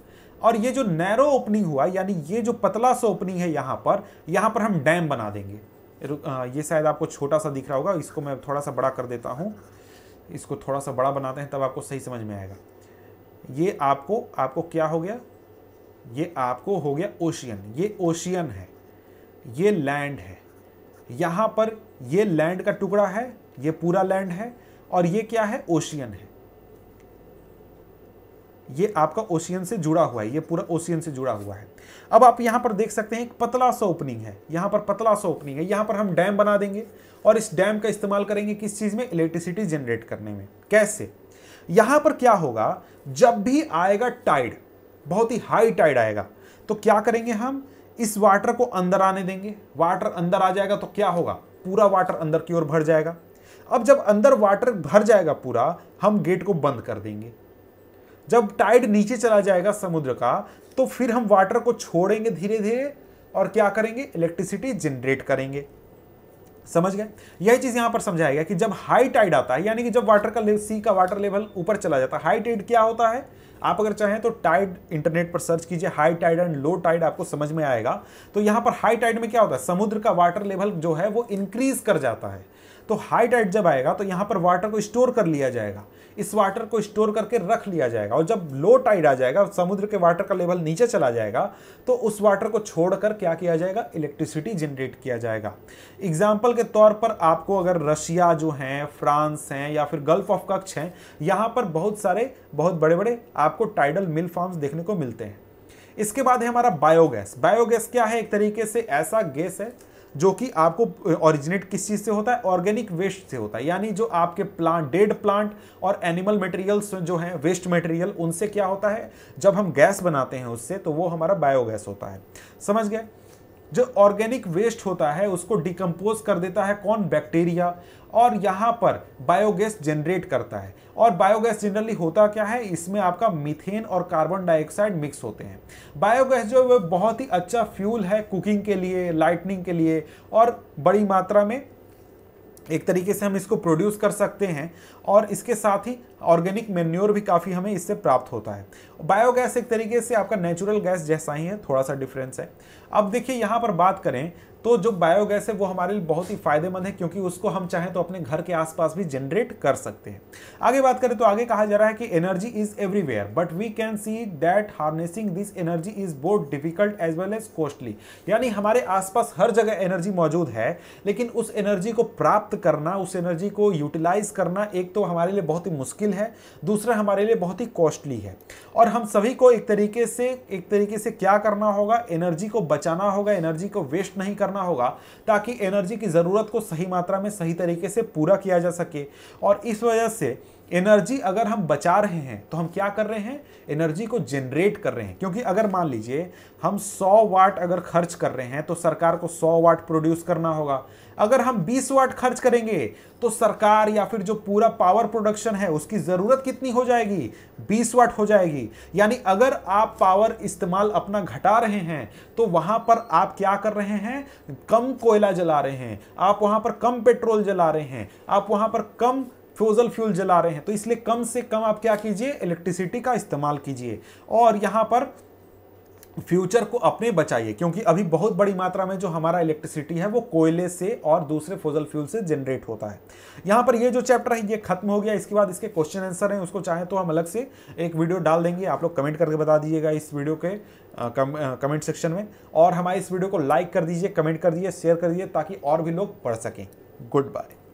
और ये जो नैरो ओपनिंग हुआ यानी ये जो पतला सा ओपनिंग है यहाँ पर, यहाँ पर हम डैम बना देंगे। ये शायद आपको छोटा सा दिख रहा होगा, इसको मैं थोड़ा सा बड़ा कर देता हूँ, इसको थोड़ा सा बड़ा बनाते हैं तब आपको सही समझ में आएगा। ये आपको आपको क्या हो गया, ये आपको हो गया ओशियन, ये ओशियन है, ये लैंड है, यहाँ पर ये लैंड का टुकड़ा है, ये पूरा लैंड है और ये क्या है, ओशियन है। ये आपका ओशियन से जुड़ा हुआ है, ये पूरा ओशियन से जुड़ा हुआ है। अब आप यहाँ पर देख सकते हैं एक पतला सा ओपनिंग है, यहाँ पर पतला सा ओपनिंग है, यहाँ पर हम डैम बना देंगे और इस डैम का इस्तेमाल करेंगे किस चीज़ में, इलेक्ट्रिसिटी जनरेट करने में। कैसे, यहाँ पर क्या होगा, जब भी आएगा टाइड, बहुत ही हाई टाइड आएगा तो क्या करेंगे, हम इस वाटर को अंदर आने देंगे। वाटर अंदर आ जाएगा तो क्या होगा, पूरा वाटर अंदर की ओर भर जाएगा। अब जब अंदर वाटर भर जाएगा पूरा, हम गेट को बंद कर देंगे। जब टाइड नीचे चला जाएगा समुद्र का तो फिर हम वाटर को छोड़ेंगे धीरे धीरे और क्या करेंगे, इलेक्ट्रिसिटी जनरेट करेंगे। समझ गए, यही चीज़ यहाँ पर समझाया गया कि जब हाई टाइड आता है यानी कि जब वाटर का लेवल, सी का वाटर लेवल ऊपर चला जाता है। हाई टाइड क्या होता है, आप अगर चाहें तो टाइड इंटरनेट पर सर्च कीजिए, high tide and low tide, आपको समझ में आएगा। तो यहाँ पर हाई टाइड में क्या होता है, समुद्र का वाटर लेवल जो है वो इंक्रीज कर जाता है। तो हाई टाइड जब आएगा तो यहाँ पर वाटर को स्टोर कर लिया जाएगा, इस वाटर को स्टोर करके रख लिया जाएगा। और जब लो टाइड आ जाएगा, समुद्र के वाटर का लेवल नीचे चला जाएगा तो उस वाटर को छोड़कर क्या किया जाएगा, इलेक्ट्रिसिटी जनरेट किया जाएगा। एग्जाम्पल के तौर पर आपको अगर रशिया जो हैं, फ्रांस हैं या फिर गल्फ ऑफ कच्छ हैं, यहाँ पर बहुत सारे बहुत बड़े बड़े आपको टाइडल मिल फार्म्स देखने को मिलते हैं। इसके बाद है हमारा बायोगैस। बायोगैस क्या है, एक तरीके से ऐसा गैस है जो कि आपको ओरिजिनेट किस चीज़ से होता है, ऑर्गेनिक वेस्ट से होता है। यानी जो आपके प्लांट, डेड प्लांट और एनिमल मटेरियल्स जो हैं, वेस्ट मटेरियल, उनसे क्या होता है, जब हम गैस बनाते हैं उससे, तो वो हमारा बायोगैस होता है। समझ गए, जो ऑर्गेनिक वेस्ट होता है उसको डिकम्पोज कर देता है कौन, बैक्टीरिया, और यहाँ पर बायोगैस जनरेट करता है। और बायोगैस जनरली होता क्या है, इसमें आपका मीथेन और कार्बन डाइऑक्साइड मिक्स होते हैं। बायोगैस जो है वह बहुत ही अच्छा फ्यूल है कुकिंग के लिए, लाइटनिंग के लिए, और बड़ी मात्रा में एक तरीके से हम इसको प्रोड्यूस कर सकते हैं। और इसके साथ ही ऑर्गेनिक मैन्योर भी काफ़ी हमें इससे प्राप्त होता है। बायोगैस एक तरीके से आपका नेचुरल गैस जैसा ही है, थोड़ा सा डिफरेंस है। अब देखिए यहाँ पर बात करें तो जो बायोगैस है वो हमारे लिए बहुत ही फ़ायदेमंद है क्योंकि उसको हम चाहें तो अपने घर के आसपास भी जनरेट कर सकते हैं। आगे बात करें तो आगे कहा जा रहा है कि energy is everywhere but we can see that harnessing this energy is both difficult as well as costly. यानी हमारे आसपास हर जगह एनर्जी मौजूद है लेकिन उस एनर्जी को प्राप्त करना, उस एनर्जी को यूटिलाइज करना, एक तो हमारे लिए बहुत ही मुश्किल है, दूसरा हमारे लिए बहुत ही कॉस्टली है। और हम सभी को एक तरीके से एक तरीके से क्या करना होगा, एनर्जी को बचाना होगा, एनर्जी को वेस्ट नहीं करना होगा, ताकि एनर्जी की ज़रूरत को सही मात्रा में सही तरीके से पूरा किया जा सके। और इस वजह से एनर्जी अगर हम बचा रहे हैं तो हम क्या कर रहे हैं, एनर्जी को जनरेट कर रहे हैं। क्योंकि अगर मान लीजिए हम सौ वाट अगर खर्च कर रहे हैं तो सरकार को सौ वाट प्रोड्यूस करना होगा। अगर हम बीस वाट खर्च करेंगे तो सरकार या फिर जो पूरा पावर प्रोडक्शन है उसकी ज़रूरत कितनी हो जाएगी, बीस वाट हो जाएगी। यानी अगर आप पावर इस्तेमाल अपना घटा रहे हैं तो वहाँ पर आप क्या कर रहे हैं, कम कोयला जला रहे हैं, आप वहाँ पर कम पेट्रोल जला रहे हैं, आप वहाँ पर कम फॉसल फ्यूल जला रहे हैं। तो इसलिए कम से कम आप क्या कीजिए, इलेक्ट्रिसिटी का इस्तेमाल कीजिए और यहाँ पर फ्यूचर को अपने बचाइए क्योंकि अभी बहुत बड़ी मात्रा में जो हमारा इलेक्ट्रिसिटी है वो कोयले से और दूसरे फॉसल फ्यूल से जनरेट होता है। यहाँ पर ये जो चैप्टर है ये खत्म हो गया। इसके बाद इसके क्वेश्चन आंसर हैं, उसको चाहे तो हम अलग से एक वीडियो डाल देंगे। आप लोग कमेंट करके बता दीजिएगा इस वीडियो के आ, कम, आ, कमेंट सेक्शन में, और हमारे इस वीडियो को लाइक कर दीजिए, कमेंट कर दीजिए, शेयर कर दीजिए ताकि और भी लोग पढ़ सकें। Good bye.